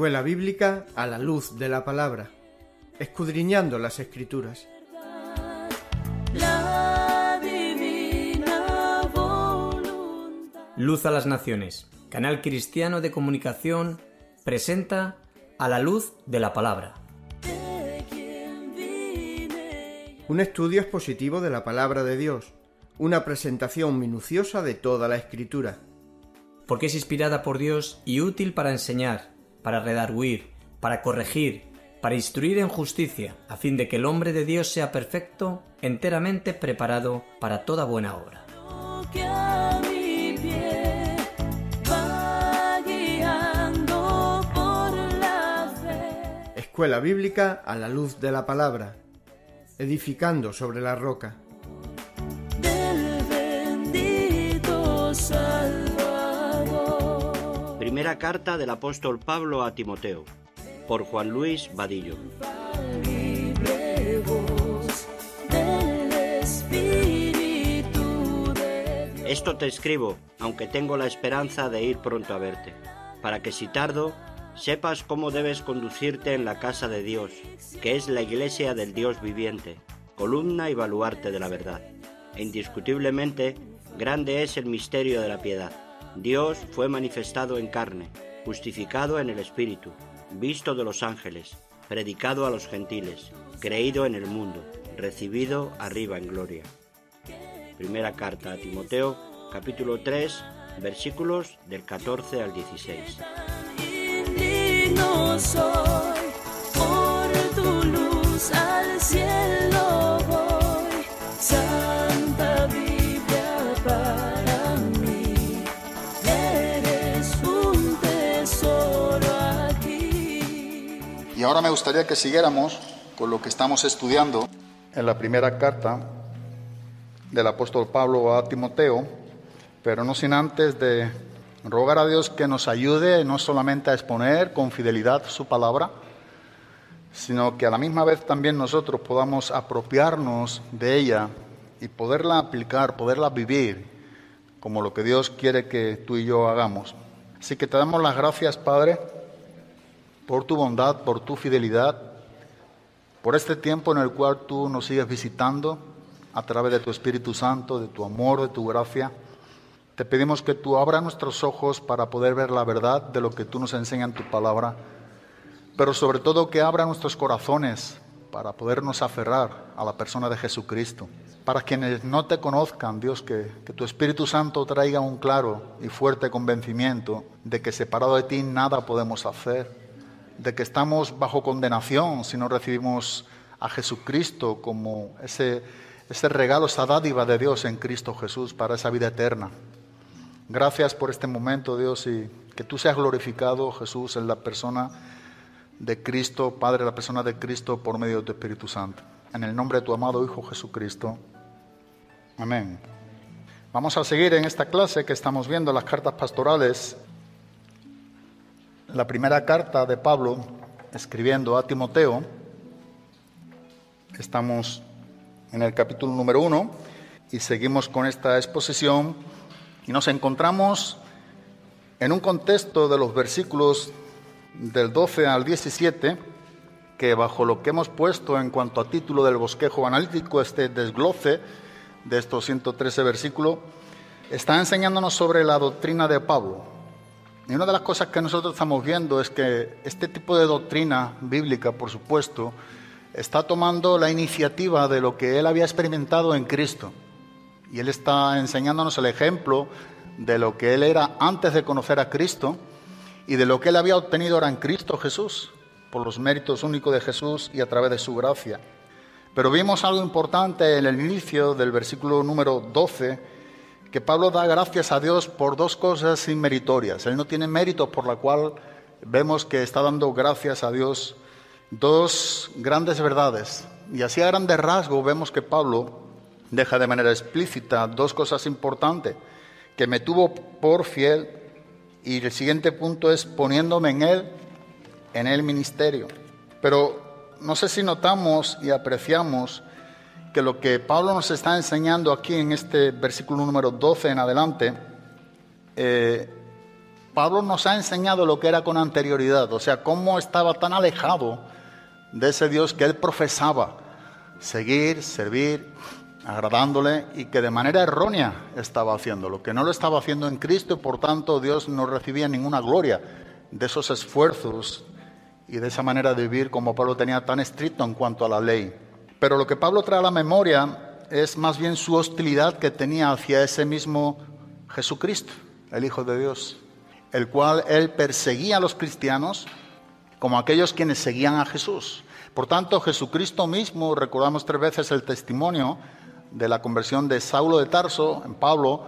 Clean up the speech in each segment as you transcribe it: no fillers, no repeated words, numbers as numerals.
Escuela Bíblica a la luz de la palabra, escudriñando las Escrituras. Luz a las Naciones, canal cristiano de comunicación, presenta a la luz de la palabra. Un estudio expositivo de la palabra de Dios, una presentación minuciosa de toda la Escritura. Porque es inspirada por Dios y útil para enseñar, para redarguir, para corregir, para instruir en justicia, a fin de que el hombre de Dios sea perfecto, enteramente preparado para toda buena obra. Escuela Bíblica a la luz de la palabra, edificando sobre la roca. Primera carta del apóstol Pablo a Timoteo, por Juan Luis Vadillo. Esto te escribo, aunque tengo la esperanza de ir pronto a verte, para que si tardo, sepas cómo debes conducirte en la casa de Dios, que es la iglesia del Dios viviente, columna y baluarte de la verdad. E indiscutiblemente, grande es el misterio de la piedad. Dios fue manifestado en carne, justificado en el Espíritu, visto de los ángeles, predicado a los gentiles, creído en el mundo, recibido arriba en gloria. Primera carta a Timoteo, capítulo 3, versículos del 14 al 16. Y ahora me gustaría que siguiéramos con lo que estamos estudiando en la primera carta del apóstol Pablo a Timoteo, pero no sin antes de rogar a Dios que nos ayude no solamente a exponer con fidelidad su palabra, sino que a la misma vez también nosotros podamos apropiarnos de ella y poderla aplicar, poderla vivir, como lo que Dios quiere que tú y yo hagamos. Así que te damos las gracias, Padre, por tu bondad, por tu fidelidad, por este tiempo en el cual tú nos sigues visitando a través de tu Espíritu Santo, de tu amor, de tu gracia. Te pedimos que tú abras nuestros ojos para poder ver la verdad de lo que tú nos enseñas en tu palabra, pero sobre todo que abra nuestros corazones para podernos aferrar a la persona de Jesucristo. Para quienes no te conozcan, Dios, que tu Espíritu Santo traiga un claro y fuerte convencimiento de que separado de ti nada podemos hacer, de que estamos bajo condenación si no recibimos a Jesucristo como ese regalo, esa dádiva de Dios en Cristo Jesús para esa vida eterna. Gracias por este momento, Dios, y que tú seas glorificado, Jesús, en la persona de Cristo, Padre, la persona de Cristo por medio de tu Espíritu Santo. En el nombre de tu amado Hijo Jesucristo. Amén. Vamos a seguir en esta clase que estamos viendo las cartas pastorales. La primera carta de Pablo, escribiendo a Timoteo, estamos en el capítulo número 1 y seguimos con esta exposición y nos encontramos en un contexto de los versículos del 12 al 17, que bajo lo que hemos puesto en cuanto a título del bosquejo analítico, este desglose de estos 113 versículos, está enseñándonos sobre la doctrina de Pablo. Y una de las cosas que nosotros estamos viendo es que este tipo de doctrina bíblica, por supuesto, está tomando la iniciativa de lo que él había experimentado en Cristo. Y él está enseñándonos el ejemplo de lo que él era antes de conocer a Cristo y de lo que él había obtenido ahora en Cristo Jesús, por los méritos únicos de Jesús y a través de su gracia. Pero vimos algo importante en el inicio del versículo número 12, que Pablo da gracias a Dios por dos cosas inmeritorias. Él no tiene méritos, por la cual vemos que está dando gracias a Dios dos grandes verdades. Y así a grandes rasgos vemos que Pablo deja de manera explícita dos cosas importantes. Que me tuvo por fiel, y el siguiente punto es poniéndome en el ministerio. Pero no sé si notamos y apreciamos que lo que Pablo nos está enseñando aquí en este versículo número 12 en adelante Pablo nos ha enseñado lo que era con anterioridad, o sea, cómo estaba tan alejado de ese Dios que él profesaba seguir, servir, agradándole, y que de manera errónea estaba haciéndolo, que no lo estaba haciendo en Cristo, y por tanto Dios no recibía ninguna gloria de esos esfuerzos y de esa manera de vivir como Pablo tenía tan estricto en cuanto a la ley. Pero lo que Pablo trae a la memoria es más bien su hostilidad que tenía hacia ese mismo Jesucristo, el Hijo de Dios, el cual él perseguía a los cristianos como aquellos quienes seguían a Jesús. Por tanto, Jesucristo mismo, recordamos 3 veces el testimonio de la conversión de Saulo de Tarso en Pablo,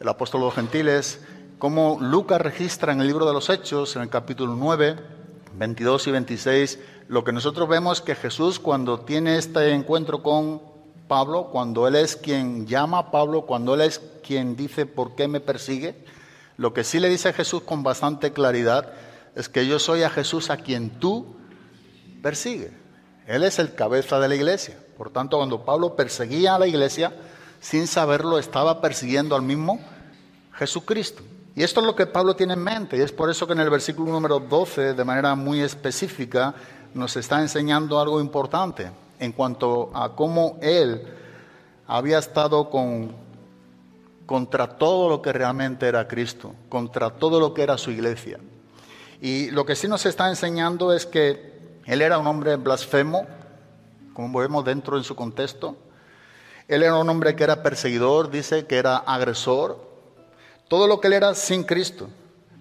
el apóstol de los gentiles, como Lucas registra en el libro de los Hechos, en el capítulo 9, 22 y 26, lo que nosotros vemos que Jesús, cuando tiene este encuentro con Pablo, cuando él es quien llama a Pablo, cuando él es quien dice ¿por qué me persigue?, lo que sí le dice Jesús con bastante claridad es que yo soy a Jesús a quien tú persigues. Él es el cabeza de la iglesia. Por tanto, cuando Pablo perseguía a la iglesia, sin saberlo, estaba persiguiendo al mismo Jesucristo. Y esto es lo que Pablo tiene en mente. Y es por eso que en el versículo número 12, de manera muy específica, nos está enseñando algo importante en cuanto a cómo él había estado contra todo lo que realmente era Cristo, contra todo lo que era su iglesia. Y lo que sí nos está enseñando es que él era un hombre blasfemo, como vemos dentro de su contexto. Él era un hombre que era perseguidor, dice que era agresor. Todo lo que él era sin Cristo.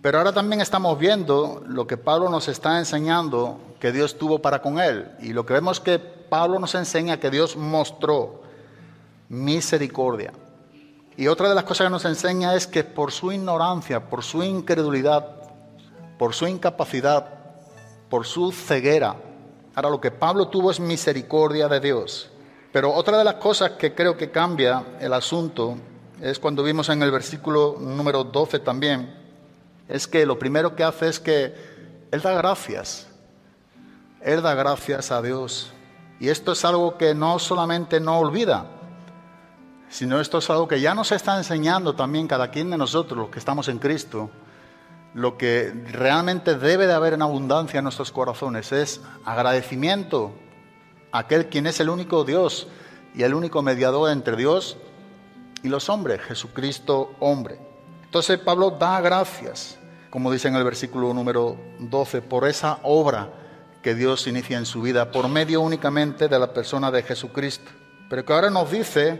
Pero ahora también estamos viendo lo que Pablo nos está enseñando que Dios tuvo para con él. Y lo que vemos que Pablo nos enseña que Dios mostró misericordia. Y otra de las cosas que nos enseña es que por su ignorancia, por su incredulidad, por su incapacidad, por su ceguera, ahora lo que Pablo tuvo es misericordia de Dios. Pero otra de las cosas que creo que cambia el asunto es cuando vimos en el versículo número 12 también, es que lo primero que hace es que él da gracias. Él da gracias a Dios. Y esto es algo que no solamente no olvida, sino esto es algo que ya nos está enseñando también cada quien de nosotros, los que estamos en Cristo. Lo que realmente debe de haber en abundancia en nuestros corazones es agradecimiento a aquel quien es el único Dios y el único mediador entre Dios y los hombres, Jesucristo hombre. Entonces Pablo da gracias, como dice en el versículo número 12, por esa obra que Dios inicia en su vida, por medio únicamente de la persona de Jesucristo. Pero que ahora nos dice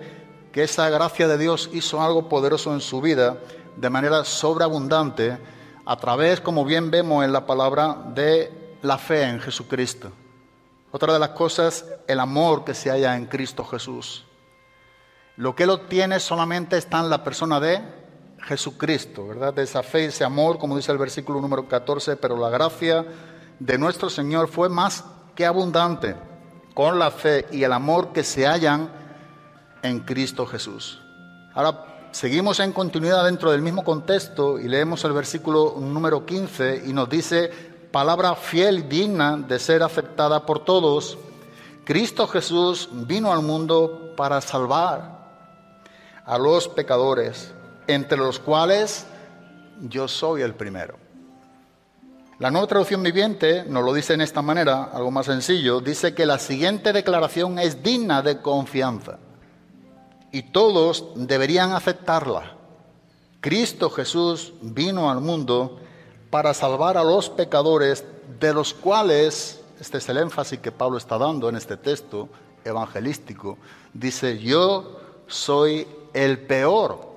que esa gracia de Dios hizo algo poderoso en su vida, de manera sobreabundante, a través, como bien vemos en la palabra, de la fe en Jesucristo. Otra de las cosas, el amor que se halla en Cristo Jesús. Lo que él obtiene solamente está en la persona de Jesucristo, ¿verdad? De esa fe y ese amor, como dice el versículo número 14, pero la gracia de nuestro Señor fue más que abundante con la fe y el amor que se hallan en Cristo Jesús. Ahora, seguimos en continuidad dentro del mismo contexto y leemos el versículo número 15 y nos dice, palabra fiel y digna de ser aceptada por todos, Cristo Jesús vino al mundo para salvar a los pecadores, entre los cuales yo soy el primero. La Nueva Traducción Viviente nos lo dice en esta manera, algo más sencillo, dice que la siguiente declaración es digna de confianza. Y todos deberían aceptarla. Cristo Jesús vino al mundo para salvar a los pecadores, de los cuales, este es el énfasis que Pablo está dando en este texto evangelístico, dice, yo soy el peor.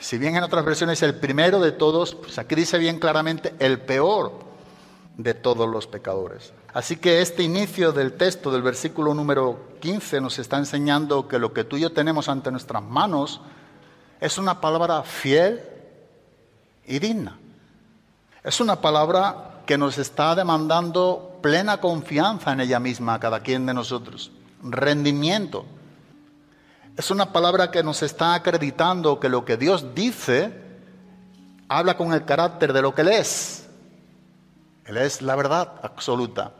Si bien en otras versiones el primero de todos, pues aquí dice bien claramente el peor de todos los pecadores. Así que este inicio del texto del versículo número 15 nos está enseñando que lo que tú y yo tenemos ante nuestras manos es una palabra fiel y digna. Es una palabra que nos está demandando plena confianza en ella misma a cada quien de nosotros. Rendimiento. Es una palabra que nos está acreditando que lo que Dios dice habla con el carácter de lo que Él es. Él es la verdad absoluta.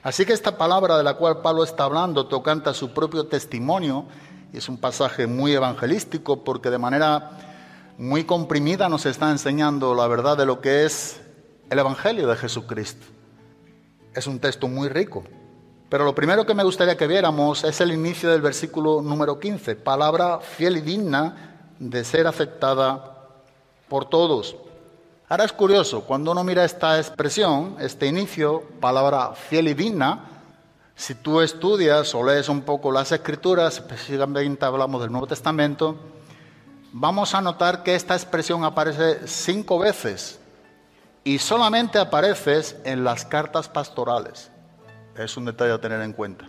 Así que esta palabra de la cual Pablo está hablando tocante a su propio testimonio, y es un pasaje muy evangelístico porque de manera muy comprimida nos está enseñando la verdad de lo que es el Evangelio de Jesucristo. Es un texto muy rico. Pero lo primero que me gustaría que viéramos es el inicio del versículo número 15. Palabra fiel y digna de ser aceptada por todos. Ahora es curioso, cuando uno mira esta expresión, este inicio, palabra fiel y digna, si tú estudias o lees un poco las Escrituras, específicamente hablamos del Nuevo Testamento, vamos a notar que esta expresión aparece 5 veces y solamente aparece en las cartas pastorales. Es un detalle a tener en cuenta.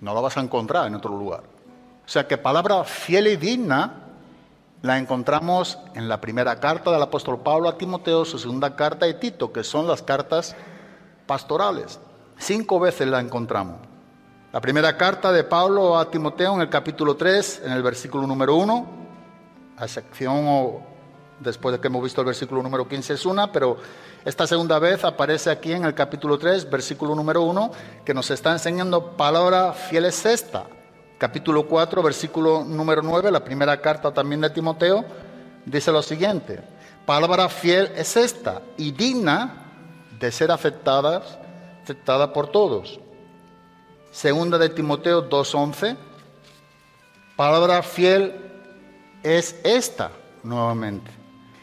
No la vas a encontrar en otro lugar. O sea que palabra fiel y digna la encontramos en la primera carta del apóstol Pablo a Timoteo, su segunda carta y Tito, que son las cartas pastorales. 5 veces la encontramos. La primera carta de Pablo a Timoteo en el capítulo 3, en el versículo número 1, a sección o después de que hemos visto el versículo número 15 es una, pero esta segunda vez aparece aquí en el capítulo 3, versículo número 1, que nos está enseñando palabra fiel es esta. Capítulo 4, versículo número 9, la primera carta también de Timoteo, dice lo siguiente: palabra fiel es esta y digna de ser aceptada por todos. Segunda de Timoteo 2:11, palabra fiel es esta nuevamente.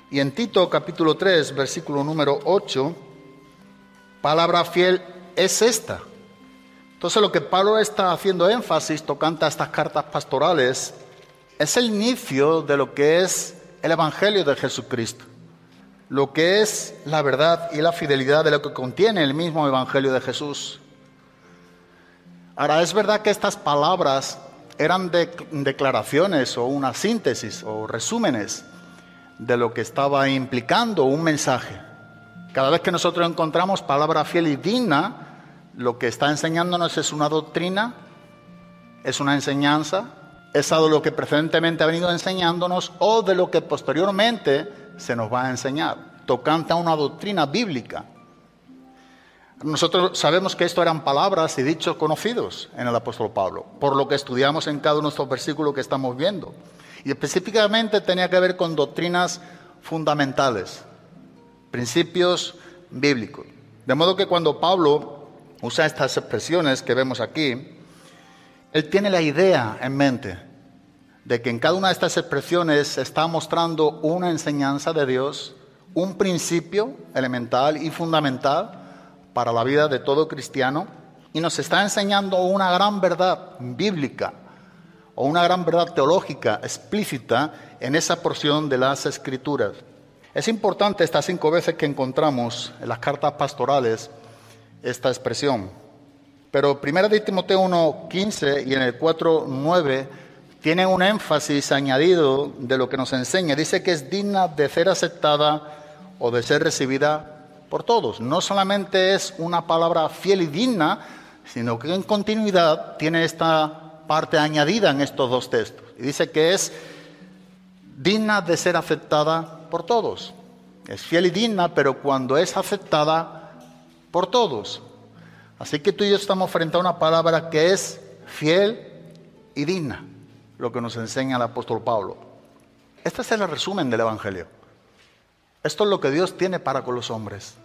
Y en Tito capítulo 3, versículo número 8, palabra fiel es esta. Entonces lo que Pablo está haciendo énfasis tocante a estas cartas pastorales es el inicio de lo que es el Evangelio de Jesucristo, lo que es la verdad y la fidelidad de lo que contiene el mismo Evangelio de Jesús. Ahora, es verdad que estas palabras eran declaraciones o una síntesis o resúmenes de lo que estaba implicando un mensaje. Cada vez que nosotros encontramos palabra fiel y digna, lo que está enseñándonos es una doctrina, es una enseñanza, es algo de lo que precedentemente ha venido enseñándonos o de lo que posteriormente se nos va a enseñar, tocante a una doctrina bíblica. Nosotros sabemos que esto eran palabras y dichos conocidos en el apóstol Pablo, por lo que estudiamos en cada uno de estos versículos que estamos viendo. Y específicamente tenía que ver con doctrinas fundamentales, principios bíblicos. De modo que cuando Pablo usa estas expresiones que vemos aquí, él tiene la idea en mente de que en cada una de estas expresiones se está mostrando una enseñanza de Dios, un principio elemental y fundamental para la vida de todo cristiano, y nos está enseñando una gran verdad bíblica o una gran verdad teológica explícita en esa porción de las Escrituras. Es importante estas 5 veces que encontramos en las cartas pastorales esta expresión. Pero 1 de Timoteo 1:15 y en el 4:9 tiene un énfasis añadido de lo que nos enseña. Dice que es digna de ser aceptada o de ser recibida por todos. No solamente es una palabra fiel y digna, sino que en continuidad tiene esta parte añadida en estos 2 textos. Y dice que es digna de ser aceptada por todos. Es fiel y digna, pero cuando es aceptada por todos. Así que tú y yo estamos frente a una palabra que es fiel y digna, lo que nos enseña el apóstol Pablo. Este es el resumen del Evangelio. Esto es lo que Dios tiene para con los hombres.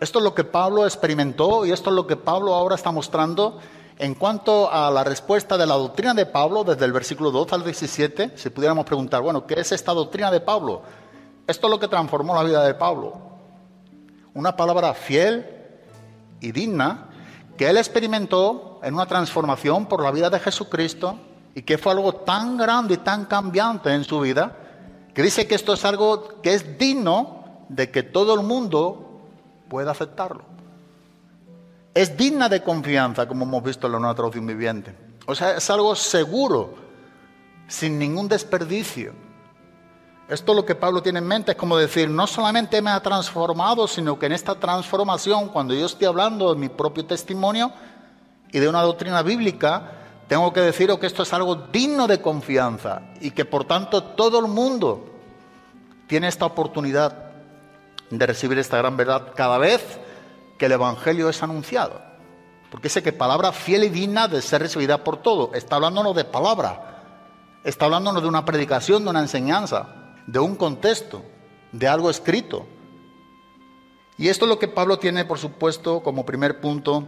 Esto es lo que Pablo experimentó y esto es lo que Pablo ahora está mostrando en cuanto a la respuesta de la doctrina de Pablo desde el versículo 2 al 17. Si pudiéramos preguntar, bueno, ¿qué es esta doctrina de Pablo? Esto es lo que transformó la vida de Pablo. Una palabra fiel y digna que él experimentó en una transformación por la vida de Jesucristo, y que fue algo tan grande y tan cambiante en su vida, que dice que esto es algo que es digno de que todo el mundo pueda aceptarlo. Es digna de confianza, como hemos visto en la Nueva Traducción Viviente. O sea, es algo seguro, sin ningún desperdicio. Esto es lo que Pablo tiene en mente, es como decir, no solamente me ha transformado, sino que en esta transformación, cuando yo estoy hablando de mi propio testimonio y de una doctrina bíblica, tengo que deciros que esto es algo digno de confianza y que, por tanto, todo el mundo tiene esta oportunidad de recibir esta gran verdad cada vez que el Evangelio es anunciado. Porque dice que palabra fiel y digna de ser recibida por todo. Está hablándonos de palabra. Está hablándonos de una predicación, de una enseñanza. de un contexto, de algo escrito. Y esto es lo que Pablo tiene, por supuesto, como primer punto,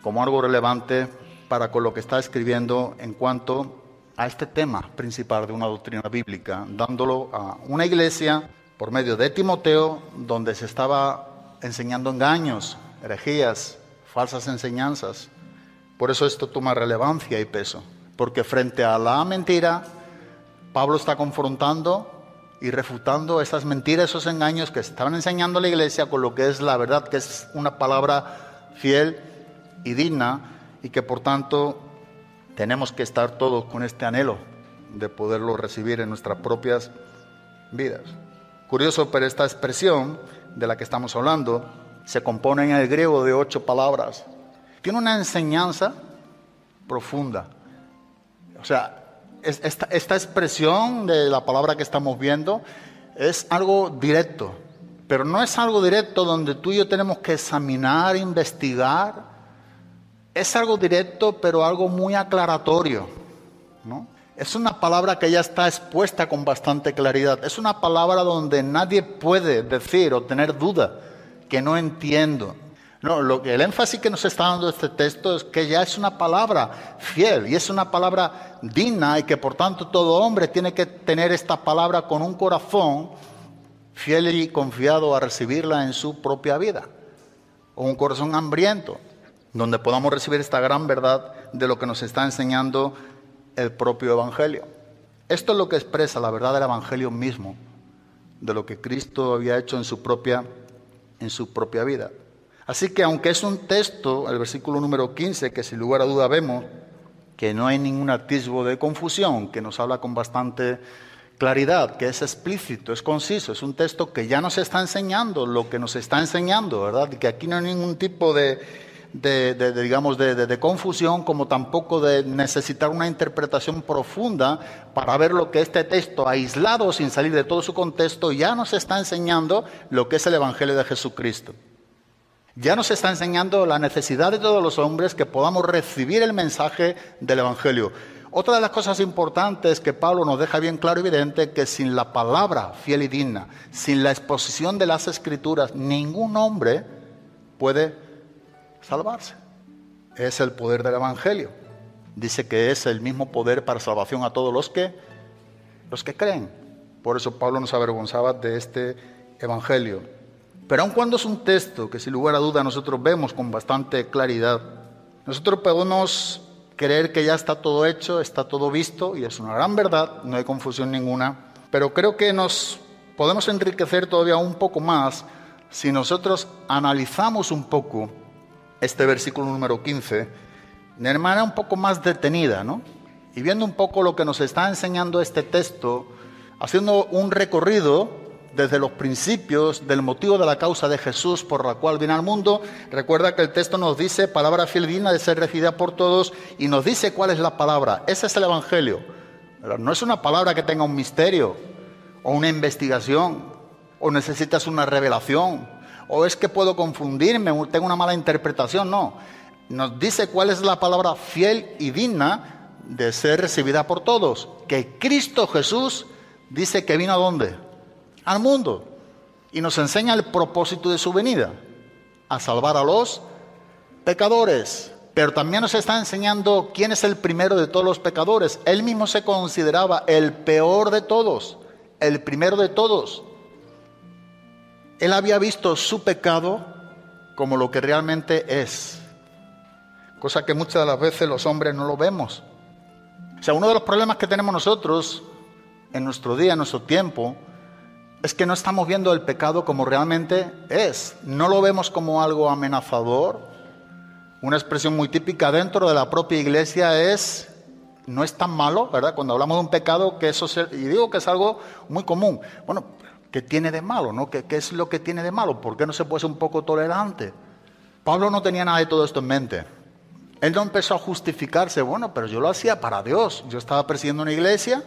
como algo relevante para con lo que está escribiendo en cuanto a este tema principal de una doctrina bíblica, dándolo a una iglesia por medio de Timoteo, donde se estaba enseñando engaños, herejías, falsas enseñanzas. Por eso esto toma relevancia y peso, porque frente a la mentira, Pablo está confrontando y refutando esas mentiras, esos engaños que estaban enseñando a la iglesia con lo que es la verdad, que es una palabra fiel y digna, y que por tanto tenemos que estar todos con este anhelo de poderlo recibir en nuestras propias vidas. Curioso, pero esta expresión de la que estamos hablando se compone en el griego de 8 palabras. Tiene una enseñanza profunda. O sea, esta expresión de la palabra que estamos viendo es algo directo, pero no es algo directo donde tú y yo tenemos que examinar, investigar. Es algo directo, pero algo muy aclaratorio, ¿no? Es una palabra que ya está expuesta con bastante claridad. Es una palabra donde nadie puede decir o tener duda que no entiendo. No, el énfasis que nos está dando este texto es que ya es una palabra fiel y es una palabra digna, y que por tanto todo hombre tiene que tener esta palabra con un corazón fiel y confiado a recibirla en su propia vida, o un corazón hambriento, donde podamos recibir esta gran verdad de lo que nos está enseñando el propio Evangelio. Esto es lo que expresa la verdad del Evangelio mismo, de lo que Cristo había hecho en su propia vida. Así que aunque es un texto, el versículo número 15, que sin lugar a duda vemos que no hay ningún atisbo de confusión, que nos habla con bastante claridad, que es explícito, es conciso, es un texto que ya nos está enseñando lo que nos está enseñando, ¿verdad? Que aquí no hay ningún tipo de confusión, como tampoco de necesitar una interpretación profunda para ver lo que este texto, aislado, sin salir de todo su contexto, ya nos está enseñando lo que es el Evangelio de Jesucristo. Ya nos está enseñando la necesidad de todos los hombres que podamos recibir el mensaje del Evangelio. Otra de las cosas importantes que Pablo nos deja bien claro y evidente, que sin la palabra fiel y digna, sin la exposición de las Escrituras, ningún hombre puede salvarse. Es el poder del Evangelio. Dice que es el mismo poder para salvación a todos los que creen. Por eso Pablo nos avergonzaba de este Evangelio. Pero aun cuando es un texto que sin lugar a duda nosotros vemos con bastante claridad, nosotros podemos creer que ya está todo hecho, está todo visto, y es una gran verdad, no hay confusión ninguna. Pero creo que nos podemos enriquecer todavía un poco más si nosotros analizamos un poco este versículo número 15 de manera un poco más detenida, ¿no? Y viendo un poco lo que nos está enseñando este texto, haciendo un recorrido desde los principios del motivo de la causa de Jesús por la cual vino al mundo. Recuerda que el texto nos dice palabra fiel y digna de ser recibida por todos, y nos dice cuál es la palabra. Ese es el Evangelio. No es una palabra que tenga un misterio o una investigación o necesitas una revelación o es que puedo confundirme o tengo una mala interpretación. No, nos dice cuál es la palabra fiel y digna de ser recibida por todos, que Cristo Jesús dice que vino ¿a dónde? Al mundo. Y nos enseña el propósito de su venida, a salvar a los pecadores. Pero también nos está enseñando quién es el primero de todos los pecadores. Él mismo se consideraba el peor de todos, el primero de todos. Él había visto su pecado como lo que realmente es, cosa que muchas de las veces los hombres no lo vemos. O sea, uno de los problemas que tenemos nosotros en nuestro día, en nuestro tiempo, es que no estamos viendo el pecado como realmente es. No lo vemos como algo amenazador. Una expresión muy típica dentro de la propia iglesia es, no es tan malo, ¿verdad? Cuando hablamos de un pecado, que eso se, y digo que es algo muy común. Bueno, ¿qué tiene de malo? ¿No? ¿Qué es lo que tiene de malo? ¿Por qué no se puede ser un poco tolerante? Pablo no tenía nada de todo esto en mente. Él no empezó a justificarse. Bueno, pero yo lo hacía para Dios. Yo estaba presidiendo una iglesia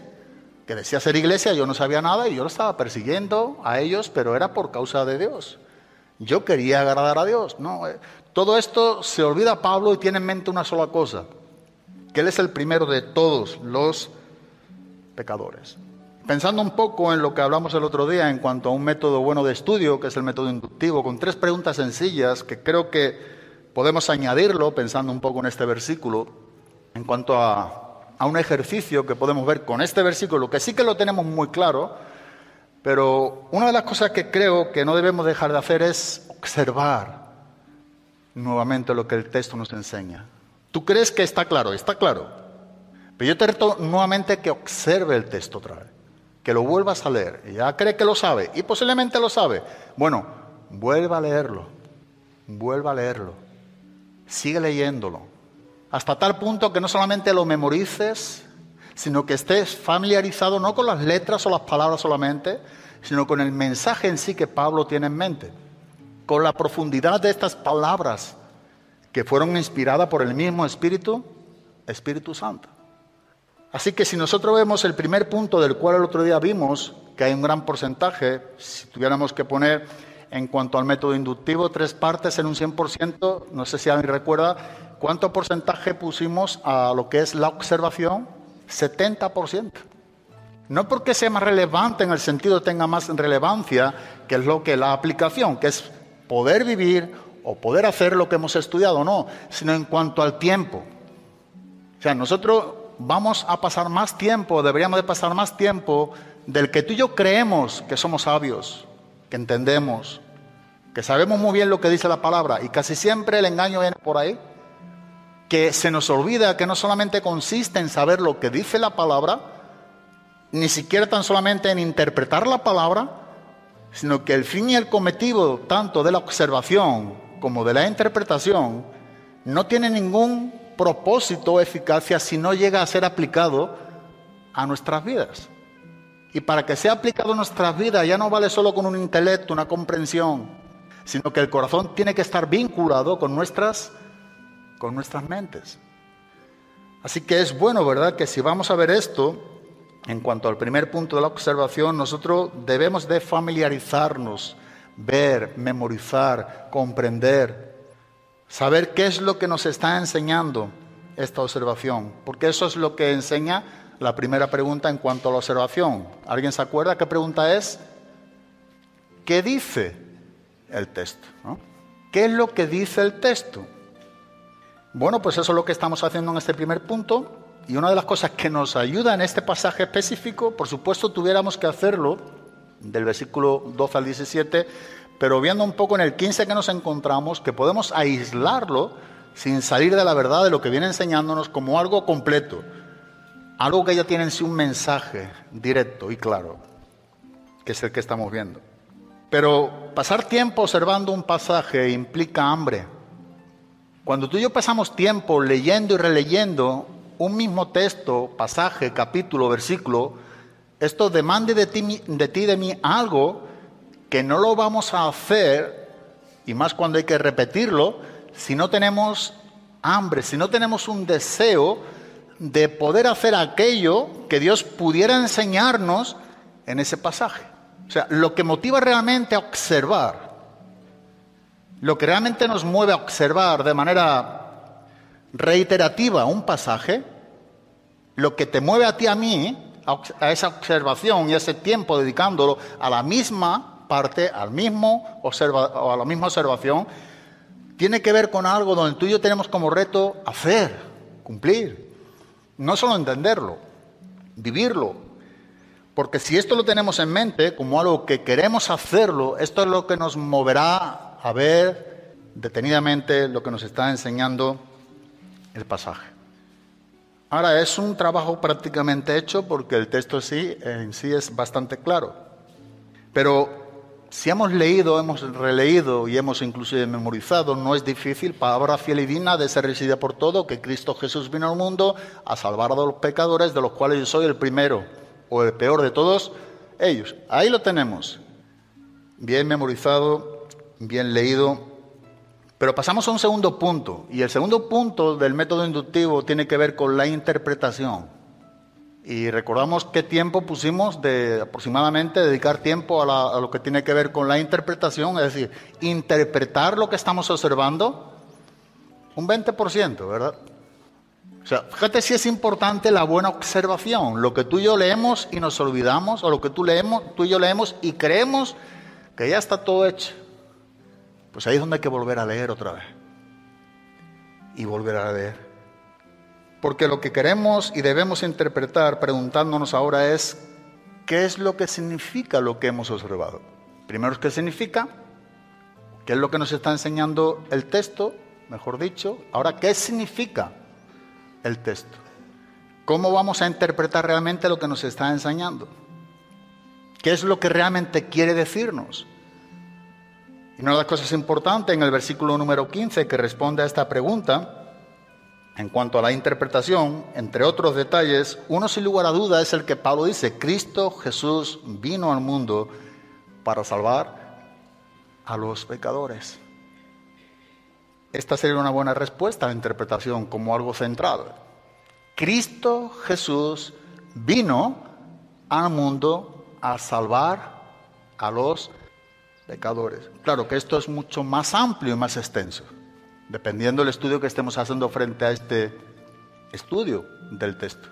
que decía ser iglesia, yo no sabía nada y yo lo estaba persiguiendo a ellos, pero era por causa de Dios. Yo quería agradar a Dios. No, todo esto se olvida a Pablo y tiene en mente una sola cosa, que él es el primero de todos los pecadores. Pensando un poco en lo que hablamos el otro día en cuanto a un método bueno de estudio, que es el método inductivo, con tres preguntas sencillas que creo que podemos añadirlo, pensando un poco en este versículo, en cuanto a un ejercicio que podemos ver con este versículo, que sí que lo tenemos muy claro, pero una de las cosas que creo que no debemos dejar de hacer es observar nuevamente lo que el texto nos enseña. Tú crees que está claro, pero yo te reto nuevamente que observe el texto otra vez, que lo vuelvas a leer. Y ya cree que lo sabe, y posiblemente lo sabe. Bueno, vuelva a leerlo, sigue leyéndolo, hasta tal punto que no solamente lo memorices, sino que estés familiarizado no con las letras o las palabras solamente, sino con el mensaje en sí que Pablo tiene en mente, con la profundidad de estas palabras que fueron inspiradas por el mismo Espíritu Santo. Así que si nosotros vemos el primer punto del cual el otro día vimos que hay un gran porcentaje, si tuviéramos que poner en cuanto al método inductivo, 3 partes en un 100%, no sé si alguien recuerda, ¿cuánto porcentaje pusimos a lo que es la observación? 70%. No porque sea más relevante en el sentido tenga más relevancia, que es lo que la aplicación, que es poder vivir o poder hacer lo que hemos estudiado, no, sino en cuanto al tiempo. O sea, nosotros vamos a pasar más tiempo, deberíamos de pasar más tiempo del que tú y yo creemos que somos sabios, que entendemos, que sabemos muy bien lo que dice la palabra, y casi siempre el engaño viene por ahí, que se nos olvida que no solamente consiste en saber lo que dice la palabra, ni siquiera tan solamente en interpretar la palabra, sino que el fin y el cometido tanto de la observación como de la interpretación no tiene ningún propósito o eficacia si no llega a ser aplicado a nuestras vidas. Y para que sea aplicado a nuestras vidas ya no vale solo con un intelecto, una comprensión, sino que el corazón tiene que estar vinculado con nuestras mentes. Así que es bueno, ¿verdad?, que si vamos a ver esto, en cuanto al primer punto de la observación, nosotros debemos de familiarizarnos, ver, memorizar, comprender, saber qué es lo que nos está enseñando esta observación, porque eso es lo que enseña la primera pregunta en cuanto a la observación. ¿Alguien se acuerda qué pregunta es? ¿Qué dice el texto? ¿No? ¿Qué es lo que dice el texto? Bueno, pues eso es lo que estamos haciendo en este primer punto, y una de las cosas que nos ayuda en este pasaje específico, por supuesto tuviéramos que hacerlo del versículo 12 al 17, pero viendo un poco en el 15 que nos encontramos, que podemos aislarlo sin salir de la verdad de lo que viene enseñándonos como algo completo, algo que ya tiene en sí un mensaje directo y claro, que es el que estamos viendo. Pero pasar tiempo observando un pasaje implica hambre. Cuando tú y yo pasamos tiempo leyendo y releyendo un mismo texto, pasaje, capítulo, versículo, esto demanda de ti, de mí, algo que no lo vamos a hacer, y más cuando hay que repetirlo, si no tenemos hambre, si no tenemos un deseo de poder hacer aquello que Dios pudiera enseñarnos en ese pasaje. O sea, lo que motiva realmente a observar, lo que realmente nos mueve a observar de manera reiterativa un pasaje, lo que te mueve a ti, a mí, a esa observación y a ese tiempo dedicándolo a la misma parte, a la misma observación, tiene que ver con algo donde tú y yo tenemos como reto hacer, cumplir, no solo entenderlo, vivirlo, porque si esto lo tenemos en mente como algo que queremos hacerlo, esto es lo que nos moverá a ver detenidamente lo que nos está enseñando el pasaje. Ahora, es un trabajo prácticamente hecho porque el texto en sí es bastante claro, pero si hemos leído, hemos releído y hemos inclusive memorizado, no es difícil, palabra fiel y digna de ser recibida por todo, que Cristo Jesús vino al mundo a salvar a los pecadores, de los cuales yo soy el primero o el peor de todos ellos. Ahí lo tenemos, bien memorizado, bien leído. Pero pasamos a un segundo punto, y el segundo punto del método inductivo tiene que ver con la interpretación. Y recordamos qué tiempo pusimos de aproximadamente dedicar tiempo a lo que tiene que ver con la interpretación, es decir, interpretar lo que estamos observando, un 20%, ¿verdad? O sea, fíjate si es importante la buena observación, lo que tú y yo leemos y nos olvidamos, o lo que tú y yo leemos y creemos que ya está todo hecho. Pues ahí es donde hay que volver a leer otra vez. Y volver a leer. Porque lo que queremos y debemos interpretar preguntándonos ahora es, ¿qué es lo que significa lo que hemos observado? Primero, ¿qué significa? ¿Qué es lo que nos está enseñando el texto? Mejor dicho, ahora, ¿qué significa el texto? ¿Cómo vamos a interpretar realmente lo que nos está enseñando? ¿Qué es lo que realmente quiere decirnos? Y una de las cosas importantes en el versículo número 15 que responde a esta pregunta, en cuanto a la interpretación, entre otros detalles, uno sin lugar a duda es el que Pablo dice, Cristo Jesús vino al mundo para salvar a los pecadores. Esta sería una buena respuesta a la interpretación como algo central. Cristo Jesús vino al mundo a salvar a los pecadores. Claro que esto es mucho más amplio y más extenso, dependiendo del estudio que estemos haciendo frente a este estudio del texto.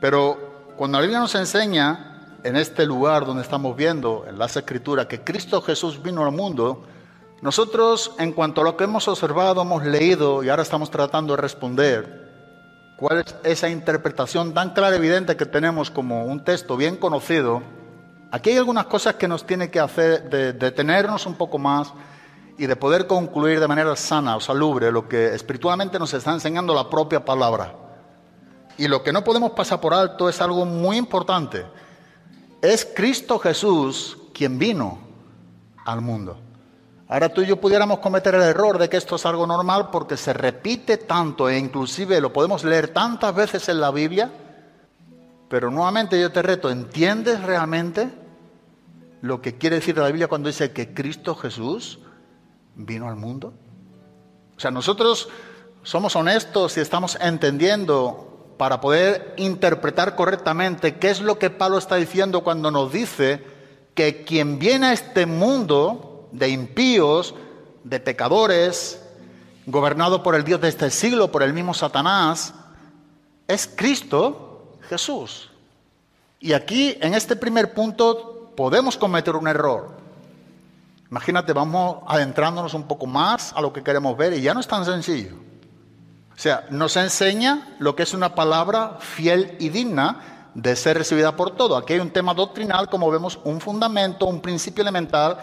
Pero cuando la Biblia nos enseña, en este lugar donde estamos viendo, en las Escrituras, que Cristo Jesús vino al mundo, nosotros, en cuanto a lo que hemos observado, hemos leído, y ahora estamos tratando de responder, ¿cuál es esa interpretación tan clara y evidente que tenemos como un texto bien conocido? Aquí hay algunas cosas que nos tiene que hacer detenernos un poco más y de poder concluir de manera sana o salubre lo que espiritualmente nos está enseñando la propia palabra. Y lo que no podemos pasar por alto es algo muy importante. Es Cristo Jesús quien vino al mundo. Ahora tú y yo pudiéramos cometer el error de que esto es algo normal porque se repite tanto e inclusive lo podemos leer tantas veces en la Biblia. Pero nuevamente yo te reto, ¿entiendes realmente lo que quiere decir la Biblia cuando dice que Cristo Jesús vino al mundo? O sea, nosotros somos honestos y estamos entendiendo para poder interpretar correctamente qué es lo que Pablo está diciendo cuando nos dice que quien viene a este mundo de impíos, de pecadores, gobernado por el Dios de este siglo, por el mismo Satanás, es Cristo Jesús. Y aquí, en este primer punto, podemos cometer un error. Imagínate, vamos adentrándonos un poco más a lo que queremos ver y ya no es tan sencillo. O sea, nos enseña lo que es una palabra fiel y digna de ser recibida por todo. Aquí hay un tema doctrinal, como vemos, un fundamento, un principio elemental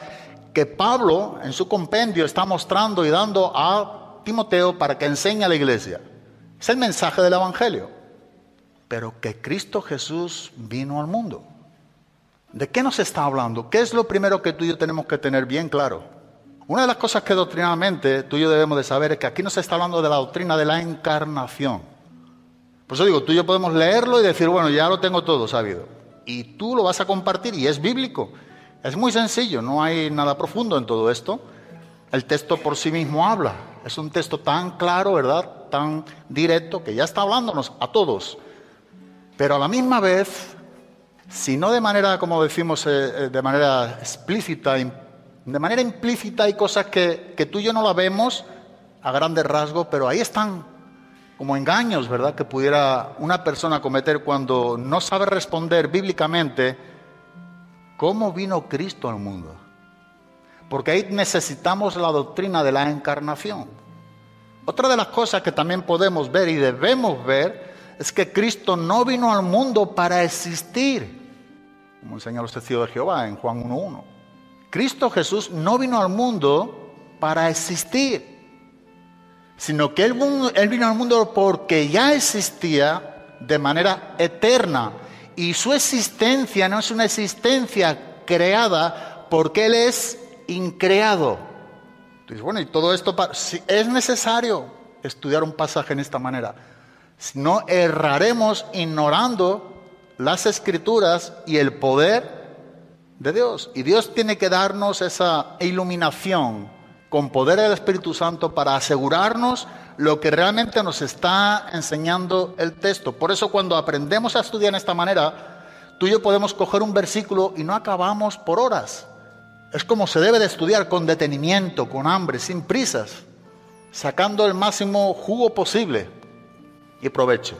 que Pablo, en su compendio, está mostrando y dando a Timoteo para que enseñe a la iglesia. Es el mensaje del Evangelio. Pero que Cristo Jesús vino al mundo. ¿De qué nos está hablando? ¿Qué es lo primero que tú y yo tenemos que tener bien claro? Una de las cosas que doctrinalmente tú y yo debemos de saber es que aquí nos está hablando de la doctrina de la encarnación. Por eso digo, tú y yo podemos leerlo y decir, bueno, ya lo tengo todo sabido. Y tú lo vas a compartir y es bíblico. Es muy sencillo, no hay nada profundo en todo esto. El texto por sí mismo habla. Es un texto tan claro, ¿verdad? Tan directo que ya está hablándonos a todos. Pero a la misma vez, si no de manera, como decimos, de manera explícita, de manera implícita hay cosas que tú y yo no la vemos a grandes rasgos, pero ahí están como engaños, ¿verdad?, que pudiera una persona cometer cuando no sabe responder bíblicamente cómo vino Cristo al mundo. Porque ahí necesitamos la doctrina de la encarnación. Otra de las cosas que también podemos ver y debemos ver es que Cristo no vino al mundo para existir, como enseña los testigos de Jehová en Juan 1:1. Cristo Jesús no vino al mundo para existir, sino que Él vino al mundo porque ya existía de manera eterna. Y su existencia no es una existencia creada porque Él es increado. Entonces, bueno, y todo esto si es necesario estudiar un pasaje en esta manera. No erraremos ignorando las Escrituras y el poder de Dios. Y Dios tiene que darnos esa iluminación con poder del Espíritu Santo para asegurarnos lo que realmente nos está enseñando el texto. Por eso cuando aprendemos a estudiar de esta manera, tú y yo podemos coger un versículo y no acabamos por horas. Es como se debe de estudiar, con detenimiento, con hambre, sin prisas, sacando el máximo jugo posible. y provecho.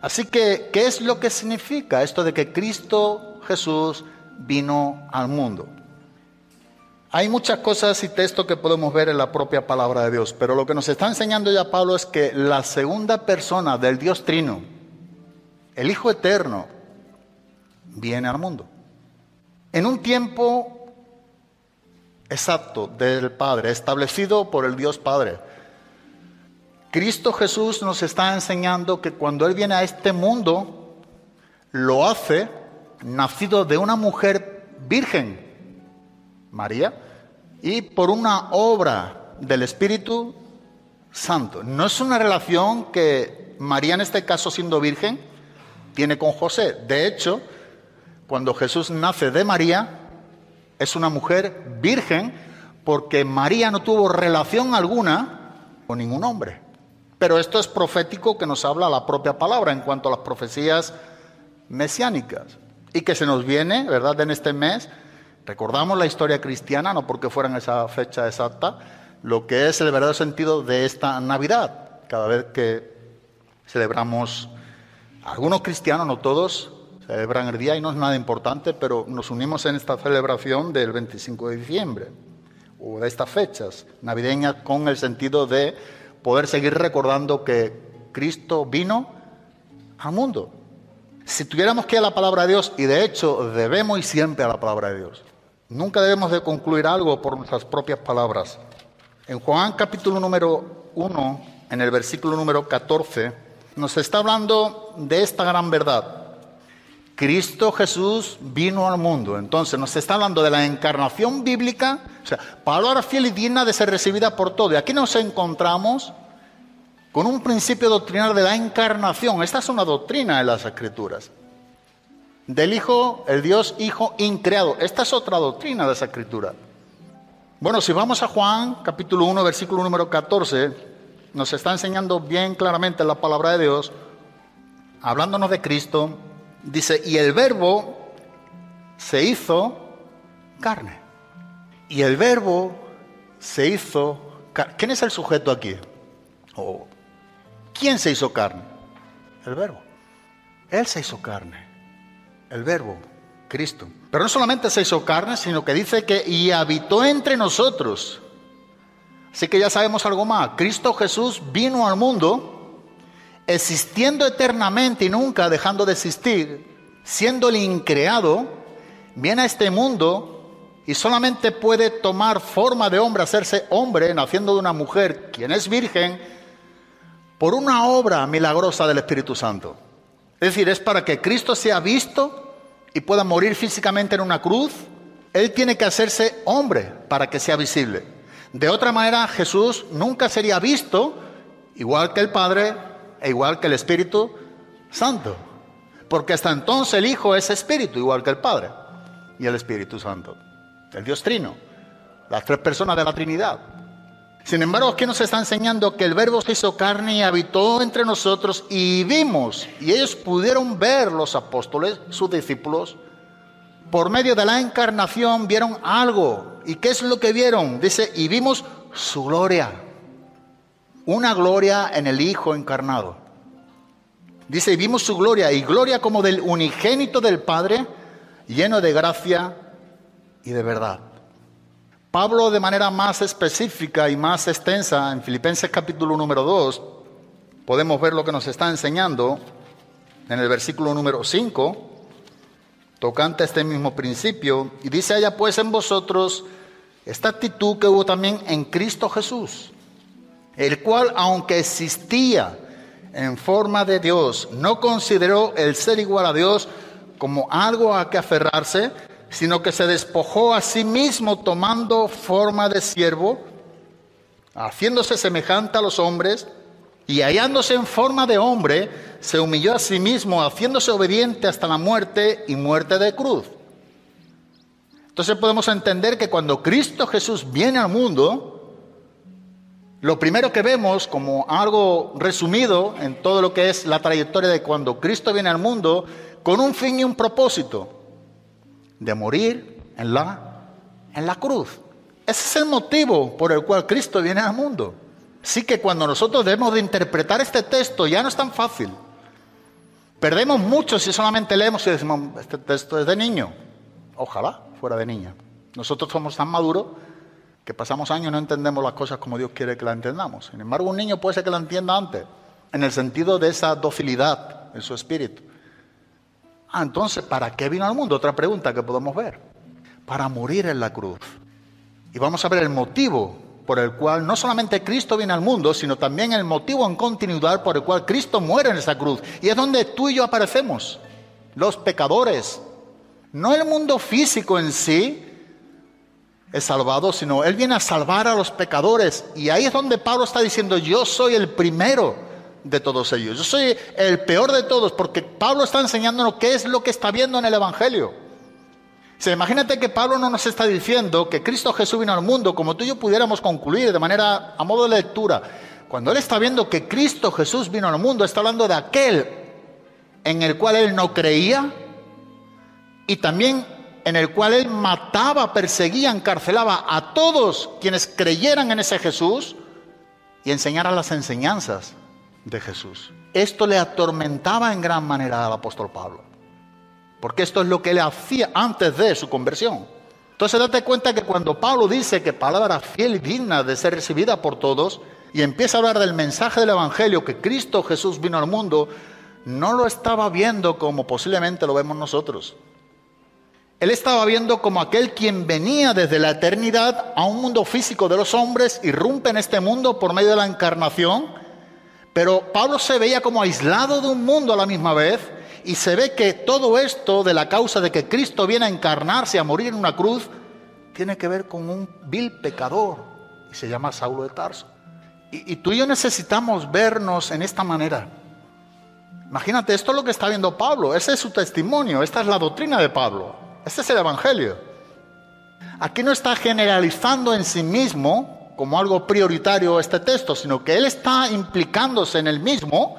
Así que, ¿qué es lo que significa esto de que Cristo Jesús vino al mundo? Hay muchas cosas y textos que podemos ver en la propia palabra de Dios, pero lo que nos está enseñando ya Pablo es que la segunda persona del Dios Trino, el Hijo Eterno, viene al mundo. En un tiempo exacto del Padre, establecido por el Dios Padre, Cristo Jesús nos está enseñando que cuando Él viene a este mundo, lo hace nacido de una mujer virgen, María, y por una obra del Espíritu Santo. No es una relación que María, en este caso siendo virgen, tiene con José. De hecho, cuando Jesús nace de María, es una mujer virgen, porque María no tuvo relación alguna con ningún hombre. Pero esto es profético, que nos habla la propia palabra en cuanto a las profecías mesiánicas. Y que se nos viene, ¿verdad?, en este mes. Recordamos la historia cristiana, no porque fuera en esa fecha exacta, lo que es el verdadero sentido de esta Navidad. Cada vez que celebramos, algunos cristianos, no todos, celebran el día y no es nada importante, pero nos unimos en esta celebración del 25 de diciembre, o de estas fechas navideñas, con el sentido de poder seguir recordando que Cristo vino al mundo. Si tuviéramos que ir a la palabra de Dios, y de hecho debemos ir siempre a la palabra de Dios, nunca debemos de concluir algo por nuestras propias palabras. En Juan capítulo número 1, en el versículo número 14, nos está hablando de esta gran verdad. Cristo Jesús vino al mundo. Entonces nos está hablando de la encarnación bíblica, o sea, palabra fiel y digna de ser recibida por todos. Y aquí nos encontramos con un principio doctrinal de la encarnación. Esta es una doctrina en las Escrituras. Del Hijo, el Dios Hijo increado. Esta es otra doctrina de las Escrituras. Bueno, si vamos a Juan, capítulo 1, versículo número 14, nos está enseñando bien claramente la palabra de Dios, hablándonos de Cristo. Dice, y el Verbo se hizo carne. Y el Verbo se hizo carne. ¿Quién es el sujeto aquí? Oh. ¿Quién se hizo carne? El Verbo. Él se hizo carne. El Verbo, Cristo. Pero no solamente se hizo carne, sino que dice que y habitó entre nosotros. Así que ya sabemos algo más. Cristo Jesús vino al mundo, existiendo eternamente y nunca dejando de existir, siendo el increado, viene a este mundo y solamente puede tomar forma de hombre, hacerse hombre, naciendo de una mujer, quien es virgen, por una obra milagrosa del Espíritu Santo. Es decir, es para que Cristo sea visto y pueda morir físicamente en una cruz. Él tiene que hacerse hombre para que sea visible. De otra manera, Jesús nunca sería visto, igual que el Padre e igual que el Espíritu Santo. Porque hasta entonces el Hijo es Espíritu, igual que el Padre y el Espíritu Santo. El Dios Trino, las tres personas de la Trinidad. Sin embargo, aquí nos está enseñando que el Verbo se hizo carne y habitó entre nosotros, y vimos, y ellos pudieron ver, los apóstoles, sus discípulos, por medio de la encarnación vieron algo. ¿Y qué es lo que vieron? Dice, y vimos su gloria, una gloria en el Hijo encarnado. Dice, y vimos su gloria, y gloria como del unigénito del Padre, lleno de gracia y de verdad. Pablo, de manera más específica y más extensa, en Filipenses capítulo número 2, podemos ver lo que nos está enseñando en el versículo número 5, tocante a este mismo principio, y dice, haya pues en vosotros esta actitud que hubo también en Cristo Jesús, el cual, aunque existía en forma de Dios, no consideró el ser igual a Dios como algo a que aferrarse, sino que se despojó a sí mismo, tomando forma de siervo, haciéndose semejante a los hombres, y hallándose en forma de hombre, se humilló a sí mismo, haciéndose obediente hasta la muerte, y muerte de cruz. Entonces podemos entender que cuando Cristo Jesús viene al mundo, lo primero que vemos, como algo resumido en todo lo que es la trayectoria de cuando Cristo viene al mundo, con un fin y un propósito, de morir en la cruz. Ese es el motivo por el cual Cristo viene al mundo. Sí que cuando nosotros debemos de interpretar este texto ya no es tan fácil. Perdemos mucho si solamente leemos y decimos, este texto es de niño. Ojalá fuera de niña. Nosotros somos tan maduros que pasamos años y no entendemos las cosas como Dios quiere que las entendamos. Sin embargo, un niño puede ser que la entienda antes, en el sentido de esa docilidad en su espíritu. Ah, entonces, ¿para qué vino al mundo? Otra pregunta que podemos ver. Para morir en la cruz. Y vamos a ver el motivo por el cual no solamente Cristo viene al mundo, sino también el motivo en continuidad por el cual Cristo muere en esa cruz. Y es donde tú y yo aparecemos, los pecadores. No el mundo físico en sí es salvado, sino Él viene a salvar a los pecadores. Y ahí es donde Pablo está diciendo, yo soy el primero de todos ellos. Yo soy el peor de todos, porque Pablo está enseñándonos qué es lo que está viendo en el Evangelio. O sea, imagínate que Pablo no nos está diciendo que Cristo Jesús vino al mundo, como tú y yo pudiéramos concluir de manera a modo de lectura. Cuando él está viendo que Cristo Jesús vino al mundo, está hablando de aquel en el cual él no creía y también en el cual él mataba, perseguía, encarcelaba a todos quienes creyeran en ese Jesús y enseñara las enseñanzas de Jesús. Esto le atormentaba en gran manera al apóstol Pablo. Porque esto es lo que él hacía antes de su conversión. Entonces date cuenta que cuando Pablo dice que palabra fiel y digna de ser recibida por todos, y empieza a hablar del mensaje del Evangelio, que Cristo Jesús vino al mundo, no lo estaba viendo como posiblemente lo vemos nosotros. Él estaba viendo como aquel quien venía desde la eternidad a un mundo físico de los hombres, irrumpe en este mundo por medio de la encarnación, pero Pablo se veía como aislado de un mundo a la misma vez. Y se ve que todo esto, de la causa de que Cristo viene a encarnarse, a morir en una cruz, tiene que ver con un vil pecador, y se llama Saulo de Tarso. Y tú y yo necesitamos vernos en esta manera. Imagínate, esto es lo que está viendo Pablo, ese es su testimonio, esta es la doctrina de Pablo, este es el Evangelio. Aquí no está generalizando en sí mismo como algo prioritario este texto, sino que él está implicándose en el mismo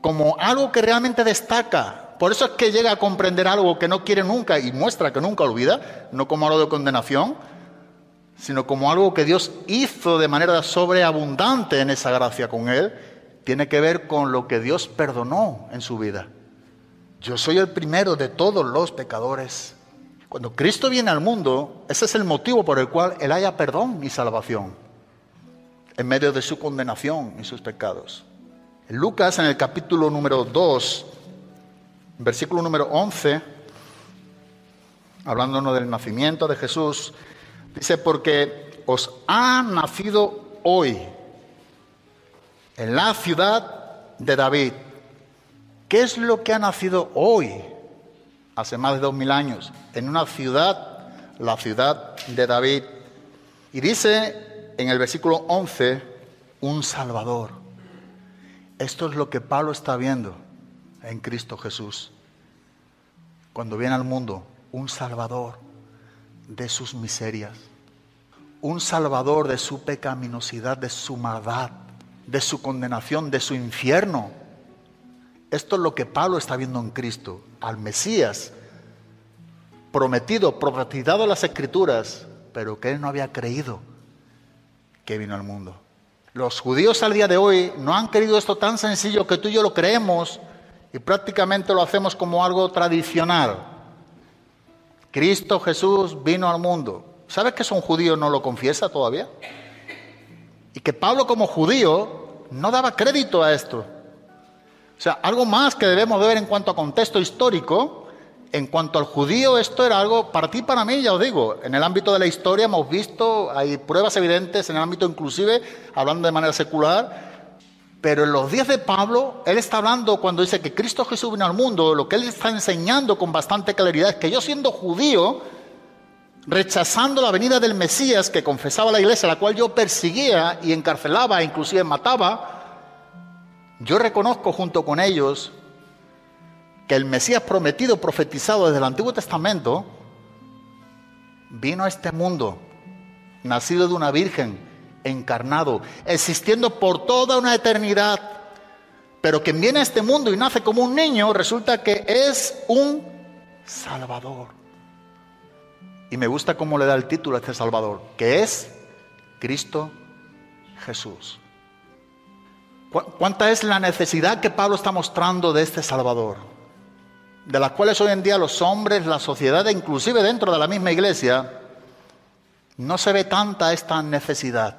como algo que realmente destaca. Por eso es que llega a comprender algo que no quiere nunca y muestra que nunca olvida, no como algo de condenación, sino como algo que Dios hizo de manera sobreabundante en esa gracia con él. Tiene que ver con lo que Dios perdonó en su vida. Yo soy el primero de todos los pecadores. Cuando Cristo viene al mundo, ese es el motivo por el cual él haya perdón y salvación en medio de su condenación y sus pecados. Lucas, en el capítulo número 2, versículo número 11, hablándonos del nacimiento de Jesús, dice, porque os ha nacido hoy en la ciudad de David. ¿Qué es lo que ha nacido hoy? Hace más de 2000 años, en una ciudad, la ciudad de David. Y dice en el versículo 11, un Salvador. Esto es lo que Pablo está viendo en Cristo Jesús. Cuando viene al mundo, un Salvador de sus miserias, un Salvador de su pecaminosidad, de su maldad, de su condenación, de su infierno. Esto es lo que Pablo está viendo en Cristo, al Mesías, prometido, profetizado en las Escrituras, pero que él no había creído que vino al mundo. Los judíos al día de hoy no han creído esto tan sencillo que tú y yo lo creemos y prácticamente lo hacemos como algo tradicional. Cristo Jesús vino al mundo. ¿Sabes que un judío no lo confiesa todavía? Y que Pablo como judío no daba crédito a esto. O sea, algo más que debemos ver en cuanto a contexto histórico. En cuanto al judío, esto era algo para ti y para mí, ya os digo. En el ámbito de la historia hemos visto, hay pruebas evidentes en el ámbito inclusive, hablando de manera secular. Pero en los días de Pablo, él está hablando cuando dice que Cristo Jesús vino al mundo. Lo que él está enseñando con bastante claridad es que yo, siendo judío, rechazando la venida del Mesías que confesaba la iglesia, la cual yo perseguía y encarcelaba, inclusive mataba, yo reconozco junto con ellos que el Mesías prometido, profetizado desde el Antiguo Testamento, vino a este mundo, nacido de una virgen, encarnado, existiendo por toda una eternidad. Pero quien viene a este mundo y nace como un niño, resulta que es un Salvador. Y me gusta cómo le da el título a este Salvador, que es Cristo Jesús. ¿Cuánta es la necesidad que Pablo está mostrando de este Salvador? De las cuales hoy en día los hombres, la sociedad, inclusive dentro de la misma iglesia, no se ve tanta esta necesidad.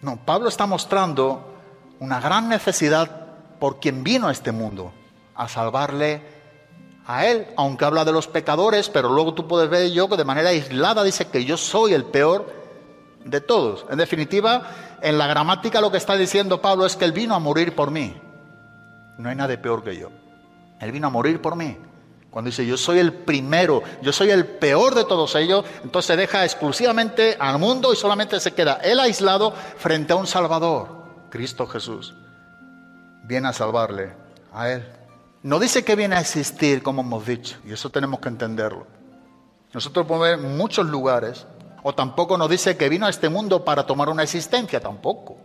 No, Pablo está mostrando una gran necesidad por quien vino a este mundo, a salvarle a él. Aunque habla de los pecadores, pero luego tú puedes ver yo que de manera aislada dice que yo soy el peor de todos. En definitiva, en la gramática lo que está diciendo Pablo es que él vino a morir por mí. No hay nadie peor que yo. Él vino a morir por mí. Cuando dice yo soy el primero, yo soy el peor de todos ellos, entonces deja exclusivamente al mundo y solamente se queda él aislado frente a un Salvador. Cristo Jesús viene a salvarle a él. No dice que viene a existir, como hemos dicho, y eso tenemos que entenderlo. Nosotros podemos ver muchos lugares. O tampoco nos dice que vino a este mundo para tomar una existencia, tampoco.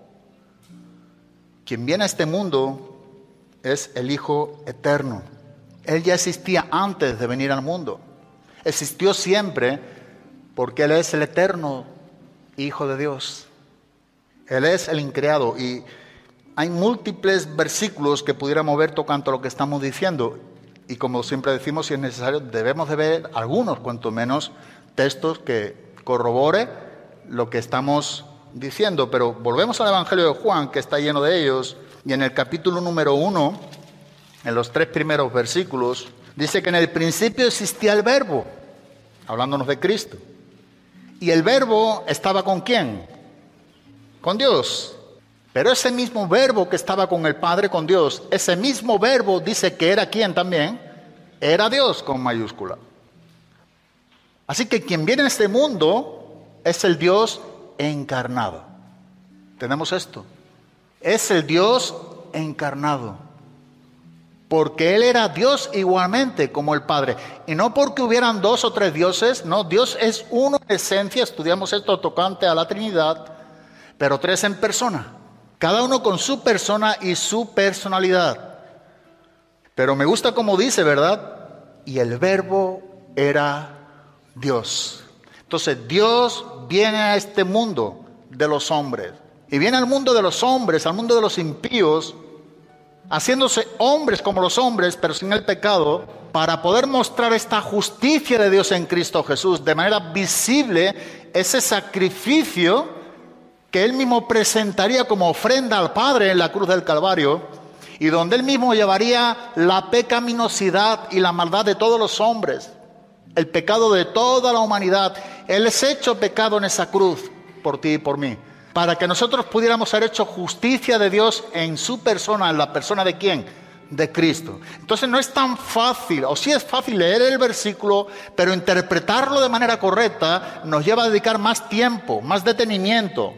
Quien viene a este mundo es el Hijo Eterno. Él ya existía antes de venir al mundo. Existió siempre porque Él es el Eterno Hijo de Dios. Él es el Increado. Y hay múltiples versículos que pudiéramos ver tocando lo que estamos diciendo. Y como siempre decimos, si es necesario, debemos de ver algunos, cuanto menos, textos que corrobore lo que estamos diciendo. Pero volvemos al Evangelio de Juan, que está lleno de ellos, y en el capítulo número 1, en los 3 primeros versículos, dice que en el principio existía el Verbo, hablándonos de Cristo. Y el Verbo estaba ¿con quién? Con Dios. Pero ese mismo Verbo que estaba con el Padre, con Dios, ese mismo Verbo dice que era ¿quién también? Era Dios, con mayúscula. Así que quien viene a este mundo es el Dios encarnado. Tenemos esto. Es el Dios encarnado. Porque Él era Dios igualmente como el Padre. Y no porque hubieran 2 o 3 dioses. No, Dios es uno en esencia. Estudiamos esto tocante a la Trinidad. Pero 3 en persona. Cada uno con su persona y su personalidad. Pero me gusta como dice, ¿verdad? Y el Verbo era Dios. Entonces, Dios viene a este mundo de los hombres. Y viene al mundo de los hombres, al mundo de los impíos, haciéndose hombres como los hombres, pero sin el pecado, para poder mostrar esta justicia de Dios en Cristo Jesús. De manera visible, ese sacrificio que Él mismo presentaría como ofrenda al Padre en la cruz del Calvario, y donde Él mismo llevaría la pecaminosidad y la maldad de todos los hombres. El pecado de toda la humanidad. Él es hecho pecado en esa cruz por ti y por mí. Para que nosotros pudiéramos ser hecho justicia de Dios en su persona. ¿En la persona de quién? De Cristo. Entonces no es tan fácil, o sí es fácil leer el versículo, pero interpretarlo de manera correcta nos lleva a dedicar más tiempo, más detenimiento.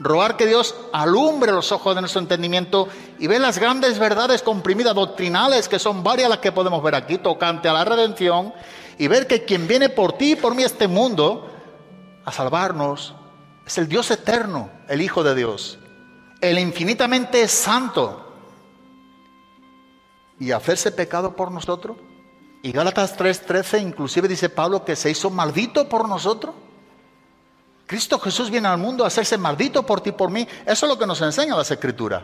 Rogar que Dios alumbre los ojos de nuestro entendimiento y ve las grandes verdades comprimidas, doctrinales, que son varias las que podemos ver aquí, tocante a la redención, y ver que quien viene por ti y por mí a este mundo a salvarnos es el Dios eterno, el Hijo de Dios, el infinitamente santo, y hacerse pecado por nosotros. Y Gálatas 3:13 inclusive dice Pablo que se hizo maldito por nosotros. Cristo Jesús viene al mundo a hacerse maldito por ti y por mí. Eso es lo que nos enseña las Escrituras.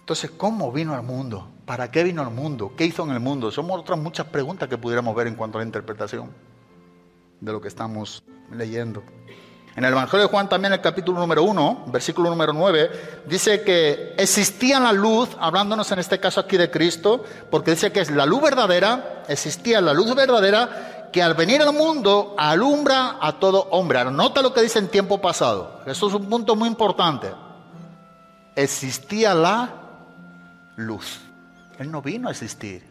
Entonces, ¿cómo vino al mundo? ¿Para qué vino al mundo? ¿Qué hizo en el mundo? Son otras muchas preguntas que pudiéramos ver en cuanto a la interpretación de lo que estamos leyendo. En el Evangelio de Juan también, el capítulo número 1, versículo número 9, dice que existía la luz, hablándonos en este caso aquí de Cristo, porque dice que es la luz verdadera, existía la luz verdadera, que al venir al mundo alumbra a todo hombre. Anota lo que dice en tiempo pasado. Eso es un punto muy importante. Existía la luz. Él no vino a existir.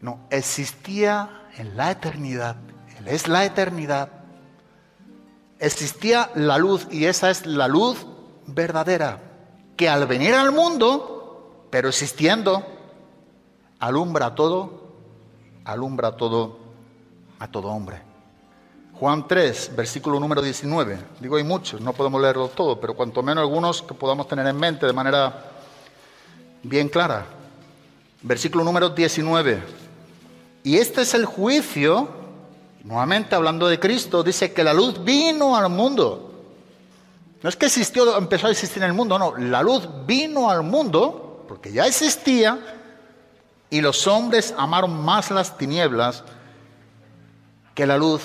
No, existía en la eternidad. Él es la eternidad. Existía la luz, y esa es la luz verdadera, que al venir al mundo, pero existiendo, alumbra a todo hombre. Juan 3, versículo número 19. Digo, hay muchos, no podemos leerlos todos, pero cuanto menos algunos que podamos tener en mente de manera bien clara. Versículo número 19. Y este es el juicio, nuevamente hablando de Cristo, dice que la luz vino al mundo No es que existió, empezó a existir en el mundo, no. La luz vino al mundo, porque ya existía, y los hombres amaron más las tinieblas que la luz,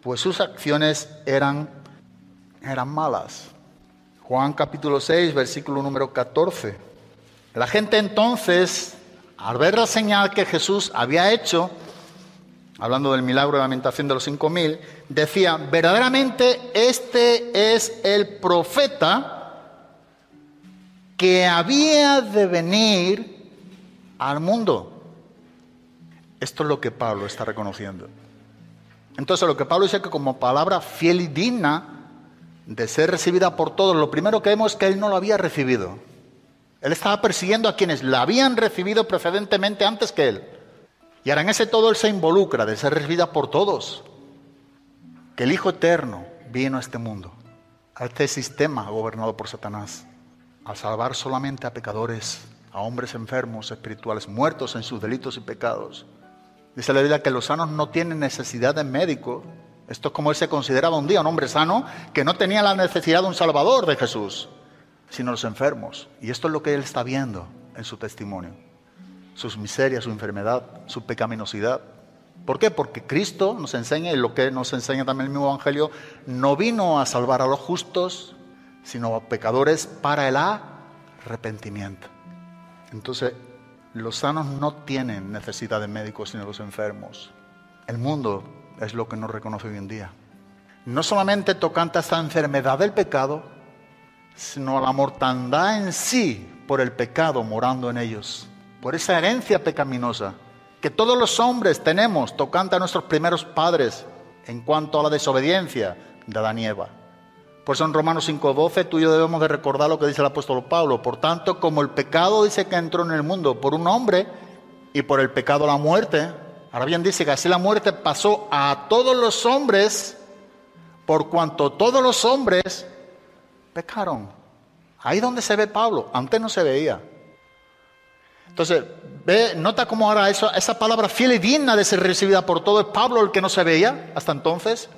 pues sus acciones eran malas. Juan capítulo 6, versículo número 14. La gente entonces, al ver la señal que Jesús había hecho, hablando del milagro de la alimentación de los 5.000, decía, verdaderamente este es el profeta que había de venir al mundo. Esto es lo que Pablo está reconociendo. Entonces, lo que Pablo dice, que como palabra fiel y digna de ser recibida por todos, lo primero que vemos es que él no lo había recibido. Él estaba persiguiendo a quienes la habían recibido precedentemente antes que él. Y ahora en ese todo él se involucra de ser recibida por todos. Que el Hijo Eterno vino a este mundo, a este sistema gobernado por Satanás, al salvar solamente a pecadores, a hombres enfermos, espirituales, muertos en sus delitos y pecados. Dice la Biblia que los sanos no tienen necesidad de médico. Esto es como él se consideraba un día, un hombre sano, que no tenía la necesidad de un Salvador de Jesús, sino los enfermos. Y esto es lo que él está viendo en su testimonio. Sus miserias, su enfermedad, su pecaminosidad. ¿Por qué? Porque Cristo nos enseña, y lo que nos enseña también el mismo Evangelio, no vino a salvar a los justos, sino a pecadores para el arrepentimiento. Entonces, los sanos no tienen necesidad de médicos, sino los enfermos. El mundo es lo que no reconoce hoy en día. No solamente tocante a esta enfermedad del pecado, sino a la mortandad en sí por el pecado morando en ellos. Por esa herencia pecaminosa que todos los hombres tenemos tocante a nuestros primeros padres en cuanto a la desobediencia de Adán y Eva. Por eso en Romanos 5:12 tú y yo debemos de recordar lo que dice el apóstol Pablo. Por tanto, como el pecado dice que entró en el mundo por un hombre y por el pecado la muerte, ahora bien dice que así la muerte pasó a todos los hombres por cuanto todos los hombres pecaron. Ahí donde se ve Pablo, antes no se veía. Entonces, nota cómo ahora esa palabra fiel y digna de ser recibida por todos es Pablo el que no se veía hasta entonces.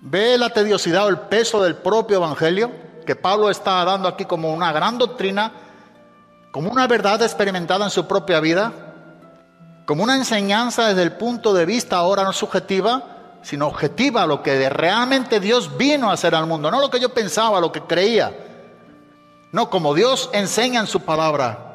Ve la tediosidad o el peso del propio Evangelio que Pablo está dando aquí como una gran doctrina, como una verdad experimentada en su propia vida, como una enseñanza desde el punto de vista ahora no subjetiva, sino objetiva, lo que realmente Dios vino a hacer al mundo, no lo que yo pensaba, lo que creía. No, como Dios enseña en su palabra.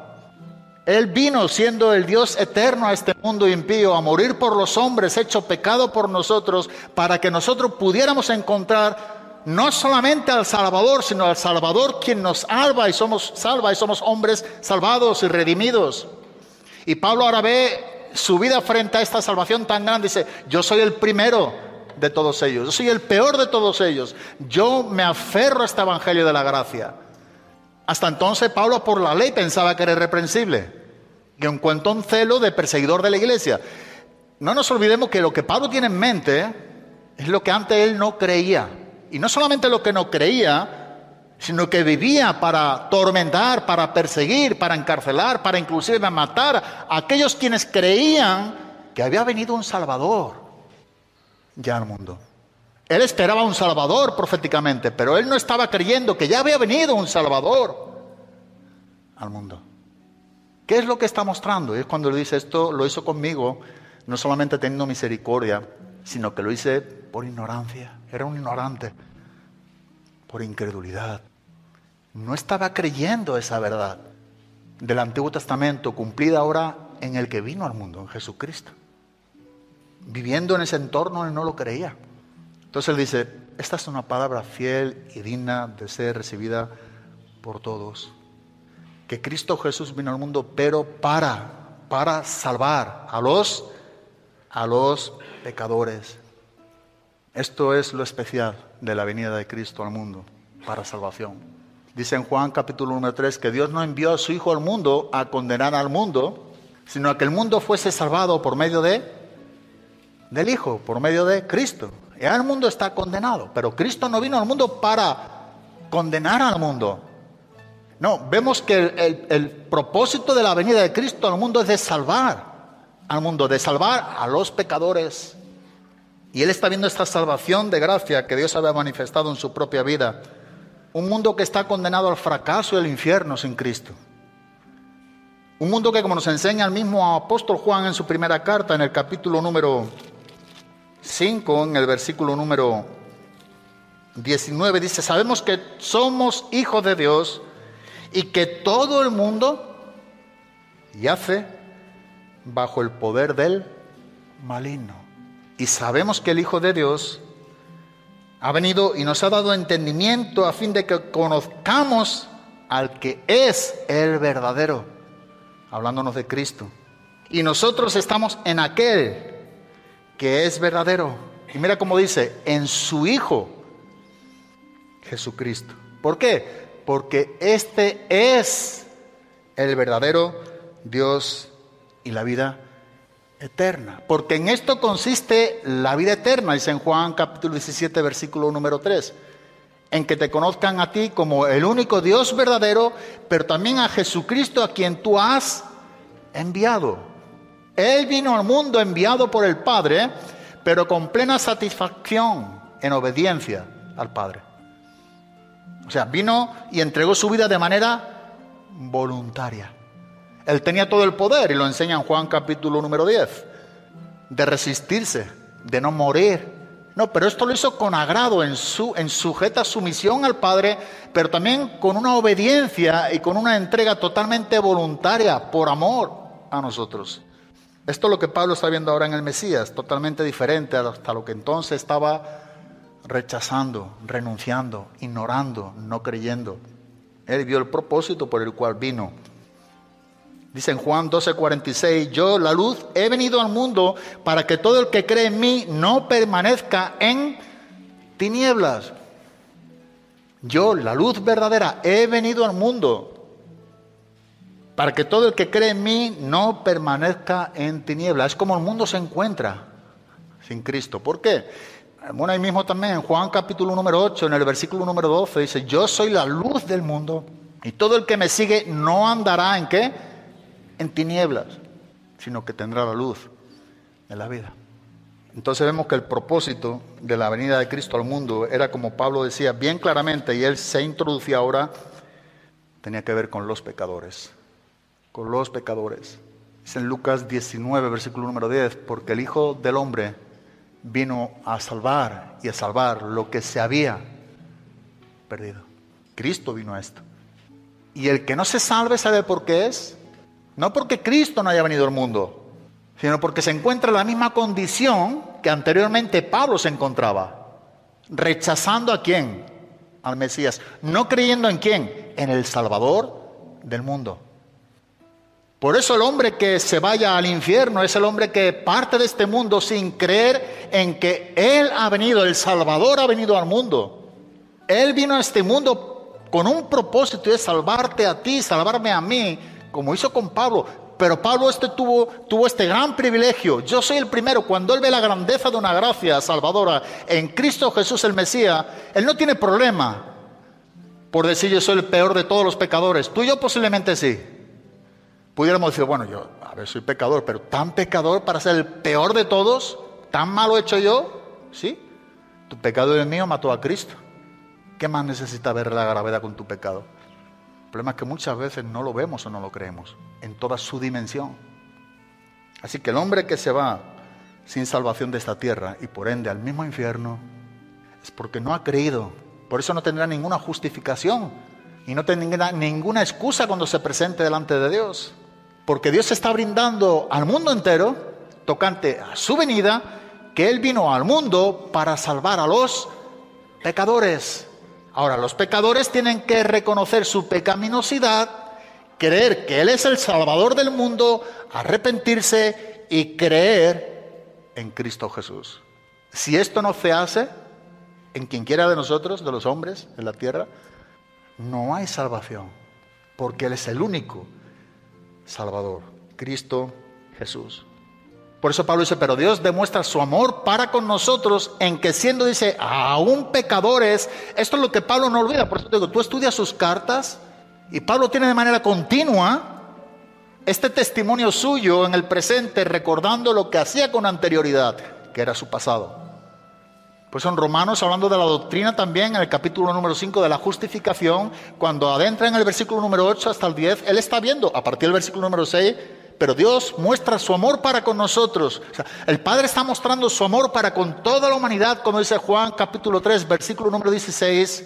Él vino siendo el Dios eterno a este mundo impío, a morir por los hombres, hecho pecado por nosotros, para que nosotros pudiéramos encontrar no solamente al Salvador, sino al Salvador quien nos salva y somos hombres salvados y redimidos. Y Pablo ahora ve su vida frente a esta salvación tan grande. Dice, yo soy el primero de todos ellos, yo soy el peor de todos ellos. Yo me aferro a este Evangelio de la gracia. Hasta entonces Pablo por la ley pensaba que era irreprensible. Y encuentra un celo de perseguidor de la iglesia. No nos olvidemos que lo que Pablo tiene en mente es lo que antes él no creía. Y no solamente lo que no creía, sino que vivía para atormentar, para perseguir, para encarcelar, para inclusive matar a aquellos quienes creían que había venido un Salvador ya al mundo. Él esperaba un Salvador proféticamente, pero él no estaba creyendo que ya había venido un Salvador al mundo. ¿Qué es lo que está mostrando? Y es cuando le dice, esto lo hizo conmigo, no solamente teniendo misericordia, sino que lo hice por ignorancia. Era un ignorante, por incredulidad. No estaba creyendo esa verdad del Antiguo Testamento, cumplida ahora en el que vino al mundo, en Jesucristo. Viviendo en ese entorno, él no lo creía. Entonces él dice, esta es una palabra fiel y digna de ser recibida por todos. Que Cristo Jesús vino al mundo, pero para salvar a los pecadores. Esto es lo especial de la venida de Cristo al mundo, para salvación. Dice en Juan capítulo 1:3 que Dios no envió a su Hijo al mundo a condenar al mundo, sino a que el mundo fuese salvado por medio del Hijo, por medio de Cristo. Ya el mundo está condenado, pero Cristo no vino al mundo para condenar al mundo. No, vemos que el propósito de la venida de Cristo al mundo es de salvar al mundo, de salvar a los pecadores. Y él está viendo esta salvación de gracia que Dios había manifestado en su propia vida. Un mundo que está condenado al fracaso y al infierno sin Cristo. Un mundo que, como nos enseña el mismo apóstol Juan en su primera carta, en el capítulo número 5, en el versículo número 19, dice: sabemos que somos hijos de Dios y que todo el mundo yace bajo el poder del maligno. Y sabemos que el Hijo de Dios ha venido y nos ha dado entendimiento a fin de que conozcamos al que es el verdadero, hablándonos de Cristo. Y nosotros estamos en aquel que es verdadero. Y mira cómo dice, en su Hijo Jesucristo. ¿Por qué? Porque este es el verdadero Dios y la vida eterna. Porque en esto consiste la vida eterna, dice en Juan capítulo 17, versículo número 3. En que te conozcan a ti como el único Dios verdadero, pero también a Jesucristo a quien tú has enviado. Él vino al mundo enviado por el Padre, pero con plena satisfacción en obediencia al Padre. O sea, vino y entregó su vida de manera voluntaria. Él tenía todo el poder, y lo enseña en Juan capítulo número 10, de resistirse, de no morir. No, pero esto lo hizo con agrado, en sujeta sumisión al Padre, pero también con una obediencia y con una entrega totalmente voluntaria, por amor a nosotros. Esto es lo que Pablo está viendo ahora en el Mesías, totalmente diferente hasta lo que entonces estaba rechazando, renunciando, ignorando, no creyendo. Él vio el propósito por el cual vino. Dice en Juan 12:46, yo, la luz, he venido al mundo para que todo el que cree en mí no permanezca en tinieblas. Yo, la luz verdadera, he venido al mundo para que todo el que cree en mí no permanezca en tinieblas. Es como el mundo se encuentra sin Cristo. ¿Por qué? Bueno, ahí mismo también en Juan capítulo número 8, en el versículo número 12, dice, yo soy la luz del mundo y todo el que me sigue no andará ¿en qué? En tinieblas, sino que tendrá la luz de la vida. Entonces vemos que el propósito de la venida de Cristo al mundo era, como Pablo decía bien claramente, y él se introducía ahora, tenía que ver con los pecadores. Con los pecadores. Es en Lucas 19, versículo número 10, porque el Hijo del Hombre vino a salvar y a salvar lo que se había perdido. Cristo vino a esto. Y el que no se salve, ¿sabe por qué es? No porque Cristo no haya venido al mundo, sino porque se encuentra en la misma condición que anteriormente Pablo se encontraba. ¿Rechazando a quién? Al Mesías. ¿No creyendo en quién? En el Salvador del mundo. Por eso el hombre que se vaya al infierno es el hombre que parte de este mundo sin creer en que Él ha venido, el Salvador ha venido al mundo. Él vino a este mundo con un propósito, y es salvarte a ti, salvarme a mí, como hizo con Pablo. Pero Pablo tuvo este gran privilegio. Yo soy el primero. Cuando él ve la grandeza de una gracia salvadora en Cristo Jesús el Mesías, él no tiene problema por decir yo soy el peor de todos los pecadores. Tú y yo posiblemente sí. Pudiéramos decir, bueno, yo a ver soy pecador, pero tan pecador para ser el peor de todos, tan malo he hecho yo, ¿sí? Tu pecado y el mío mató a Cristo. ¿Qué más necesita ver la gravedad con tu pecado? El problema es que muchas veces no lo vemos o no lo creemos en toda su dimensión. Así que el hombre que se va sin salvación de esta tierra y por ende al mismo infierno es porque no ha creído. Por eso no tendrá ninguna justificación y no tendrá ninguna excusa cuando se presente delante de Dios. Porque Dios está brindando al mundo entero, tocante a su venida, que Él vino al mundo para salvar a los pecadores. Ahora, los pecadores tienen que reconocer su pecaminosidad, creer que Él es el Salvador del mundo, arrepentirse y creer en Cristo Jesús. Si esto no se hace, en quien quiera de nosotros, de los hombres en la tierra, no hay salvación, porque Él es el único Salvador, Cristo Jesús. Por eso Pablo dice, pero Dios demuestra su amor para con nosotros en que siendo, dice, aún pecadores. Esto es lo que Pablo no olvida. Por eso te digo, tú estudias sus cartas y Pablo tiene de manera continua este testimonio suyo en el presente, recordando lo que hacía con anterioridad, que era su pasado. Pues en Romanos, hablando de la doctrina también, en el capítulo número 5 de la justificación, cuando adentra en el versículo número 8 hasta el 10, él está viendo, a partir del versículo número 6, pero Dios muestra su amor para con nosotros. O sea, el Padre está mostrando su amor para con toda la humanidad, como dice Juan capítulo 3, versículo número 16,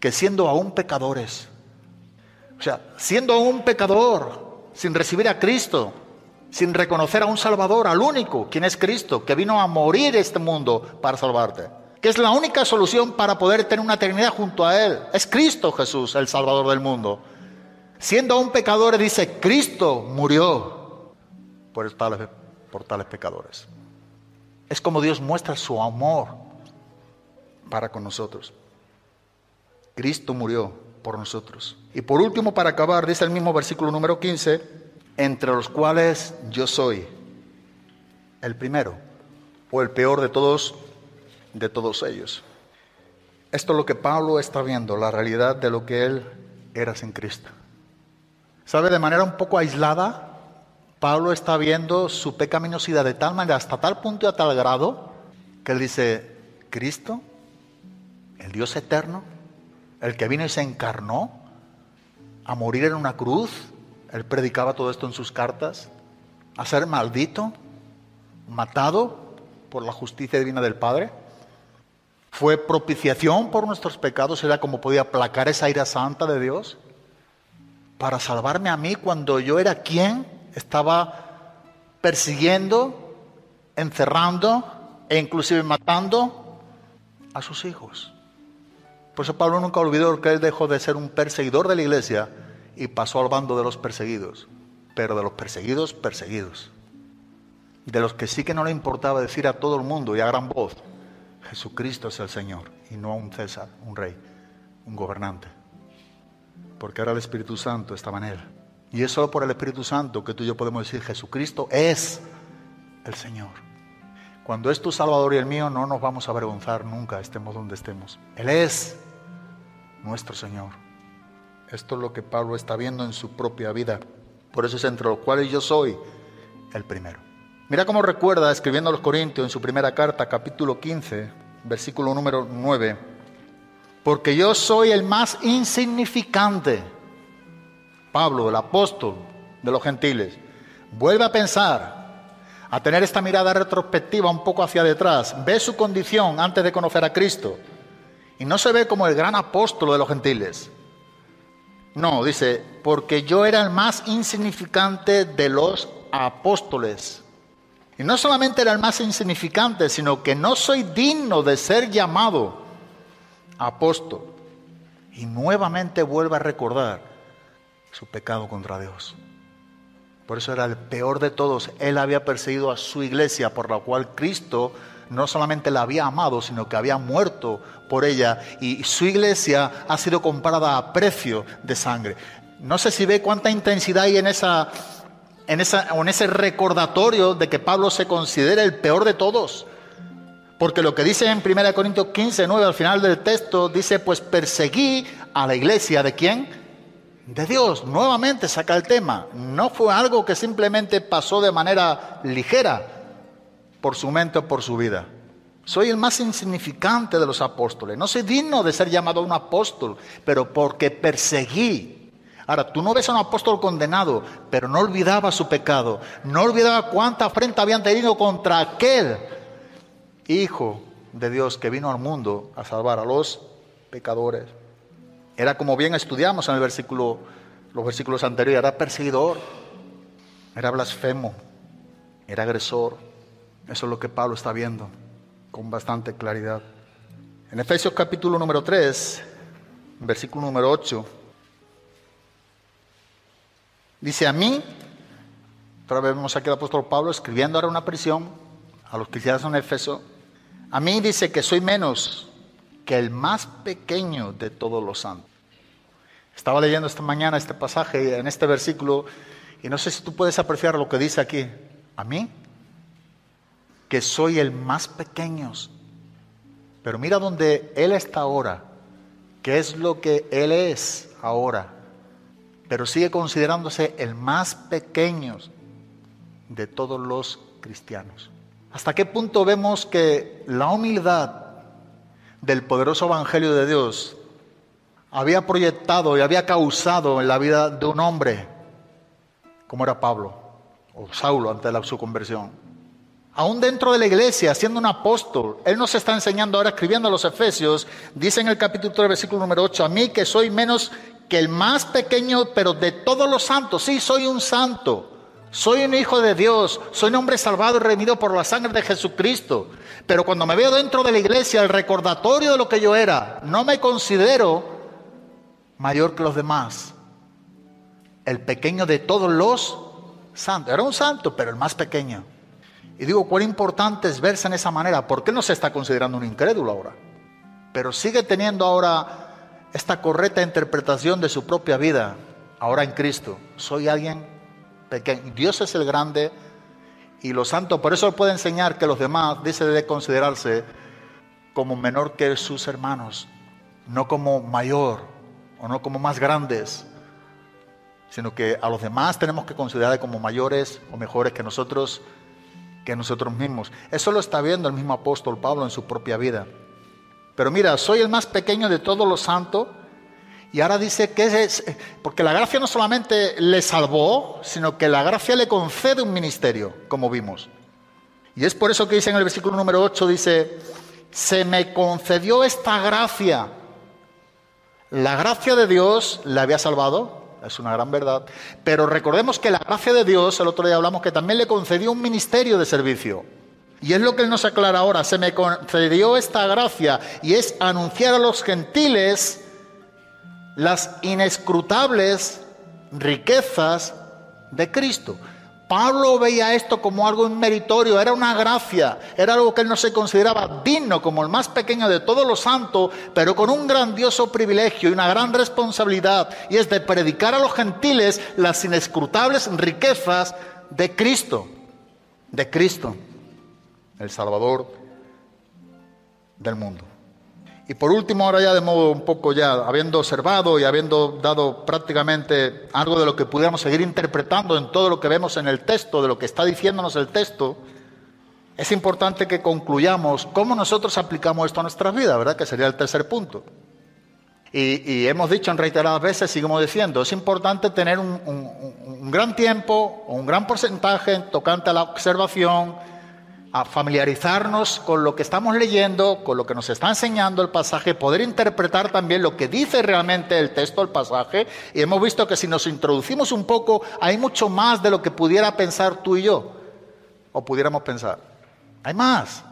que siendo aún pecadores, o sea, siendo aún pecador, sin recibir a Cristo, sin reconocer a un Salvador, al único, quien es Cristo, que vino a morir este mundo para salvarte, que es la única solución para poder tener una eternidad junto a Él. Es Cristo Jesús, el Salvador del mundo. Siendo aún pecadores, dice, Cristo murió por tales pecadores. Es como Dios muestra su amor para con nosotros. Cristo murió por nosotros. Y por último, para acabar, dice el mismo versículo número 15... entre los cuales yo soy el primero o el peor de todos ellos. Esto es lo que Pablo está viendo, la realidad de lo que él era sin Cristo. ¿Sabe? De manera un poco aislada, Pablo está viendo su pecaminosidad de tal manera, hasta tal punto y a tal grado, que él dice, Cristo, el Dios eterno, el que vino y se encarnó a morir en una cruz. Él predicaba todo esto en sus cartas, a ser maldito, matado por la justicia divina del Padre. Fue propiciación por nuestros pecados, era como podía aplacar esa ira santa de Dios, para salvarme a mí cuando yo era quien estaba persiguiendo, encerrando e inclusive matando a sus hijos. Por eso Pablo nunca olvidó que él dejó de ser un perseguidor de la iglesia y pasó al bando de los perseguidos, pero de los perseguidos, de los que sí que no le importaba decir a todo el mundo y a gran voz, Jesucristo es el Señor, y no a un César, un rey, un gobernante, porque ahora el Espíritu Santo estaba en él, y es solo por el Espíritu Santo que tú y yo podemos decir, Jesucristo es el Señor. Cuando es tu Salvador y el mío, no nos vamos a avergonzar nunca, estemos donde estemos. Él es nuestro Señor. Esto es lo que Pablo está viendo en su propia vida. Por eso es entre los cuales yo soy el primero. Mira cómo recuerda, escribiendo a los Corintios en su primera carta, capítulo 15, versículo número 9. Porque yo soy el más insignificante. Pablo, el apóstol de los gentiles, vuelve a pensar, a tener esta mirada retrospectiva un poco hacia detrás. Ve su condición antes de conocer a Cristo. Y no se ve como el gran apóstol de los gentiles. No, dice, porque yo era el más insignificante de los apóstoles. Y no solamente era el más insignificante, sino que no soy digno de ser llamado apóstol. Y nuevamente vuelve a recordar su pecado contra Dios. Por eso era el peor de todos. Él había perseguido a su iglesia, por la cual Cristo no solamente la había amado, sino que había muerto por ella, y su iglesia ha sido comparada a precio de sangre. No sé si ve cuánta intensidad hay en ese recordatorio de que Pablo se considera el peor de todos. Porque lo que dice en 1 Corintios 15, 9, al final del texto, dice, pues perseguí a la iglesia, ¿de quién? De Dios. Nuevamente saca el tema. No fue algo que simplemente pasó de manera ligera por su mente o por su vida. Soy el más insignificante de los apóstoles. No soy digno de ser llamado un apóstol, pero porque perseguí. Ahora, tú no ves a un apóstol condenado, pero no olvidaba su pecado. No olvidaba cuánta afrenta habían tenido contra aquel Hijo de Dios que vino al mundo a salvar a los pecadores. Era, como bien estudiamos en los versículos anteriores, era perseguidor, era blasfemo, era agresor. Eso es lo que Pablo está viendo con bastante claridad. En Efesios capítulo número 3, versículo número 8, dice, a mí, otra vez vemos aquí al apóstol Pablo escribiendo ahora una prisión a los cristianos en Éfeso, a mí dice que soy menos que el más pequeño de todos los santos. Estaba leyendo esta mañana este pasaje, en este versículo, y no sé si tú puedes apreciar lo que dice aquí. A mí, que soy el más pequeño. Pero mira donde él está ahora, qué es lo que él es ahora. Pero sigue considerándose el más pequeño de todos los cristianos. ¿Hasta qué punto vemos que la humildad del poderoso Evangelio de Dios había proyectado y había causado en la vida de un hombre como era Pablo o Saulo antes de su conversión? Aún dentro de la iglesia, siendo un apóstol, él nos está enseñando ahora, escribiendo a los Efesios, dice en el capítulo 3, versículo número 8, a mí que soy menos que el más pequeño, pero de todos los santos. Sí, soy un santo. Soy un hijo de Dios, soy un hombre salvado y redimido por la sangre de Jesucristo. Pero cuando me veo dentro de la iglesia, el recordatorio de lo que yo era, no me considero mayor que los demás. El pequeño de todos los santos. Era un santo, pero el más pequeño. Y digo, cuán importante es verse en esa manera. ¿Por qué no se está considerando un incrédulo ahora? Pero sigue teniendo ahora esta correcta interpretación de su propia vida. Ahora en Cristo, soy alguien pequeño. Dios es el grande y los santos. Por eso puede enseñar que los demás, dice, debe considerarse como menor que sus hermanos, no como mayor o no como más grandes, sino que a los demás tenemos que considerar como mayores o mejores que nosotros mismos. Eso lo está viendo el mismo apóstol Pablo en su propia vida. Pero mira, soy el más pequeño de todos los santos. Y ahora dice que es porque la gracia no solamente le salvó, sino que la gracia le concede un ministerio, como vimos. Y es por eso que dice en el versículo número 8, dice, se me concedió esta gracia. La gracia de Dios le había salvado, es una gran verdad. Pero recordemos que la gracia de Dios, el otro día hablamos que también le concedió un ministerio de servicio. Y es lo que él nos aclara ahora, se me concedió esta gracia y es anunciar a los gentiles las inescrutables riquezas de Cristo. Pablo veía esto como algo inmeritorio, era una gracia, era algo que él no se consideraba digno, como el más pequeño de todos los santos, pero con un grandioso privilegio y una gran responsabilidad, y es de predicar a los gentiles las inescrutables riquezas de Cristo, el Salvador del mundo. Y por último, ahora ya de modo un poco ya, habiendo observado y habiendo dado prácticamente algo de lo que pudiéramos seguir interpretando en todo lo que vemos en el texto, de lo que está diciéndonos el texto, es importante que concluyamos cómo nosotros aplicamos esto a nuestras vidas, ¿verdad? Que sería el tercer punto. Y hemos dicho en reiteradas veces, seguimos diciendo, es importante tener un gran tiempo, un gran porcentaje tocante a la observación, a familiarizarnos con lo que estamos leyendo, con lo que nos está enseñando el pasaje, poder interpretar también lo que dice realmente el texto, el pasaje, y hemos visto que si nos introducimos un poco, hay mucho más de lo que pudiera pensar tú y yo, o pudiéramos pensar. Hay más.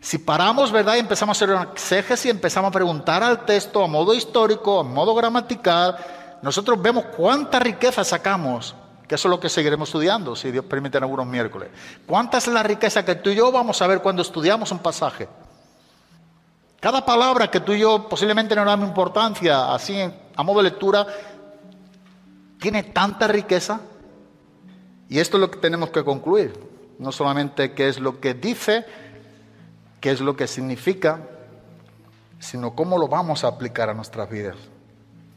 Si paramos, ¿verdad?, y empezamos a hacer una exégesis, empezamos a preguntar al texto a modo histórico, a modo gramatical, nosotros vemos cuánta riqueza sacamos, que eso es lo que seguiremos estudiando, si Dios permite, en algunos miércoles. ¿Cuánta es la riqueza que tú y yo vamos a ver cuando estudiamos un pasaje? Cada palabra que tú y yo posiblemente no le damos importancia, así a modo de lectura, tiene tanta riqueza. Y esto es lo que tenemos que concluir. No solamente qué es lo que dice, qué es lo que significa, sino cómo lo vamos a aplicar a nuestras vidas.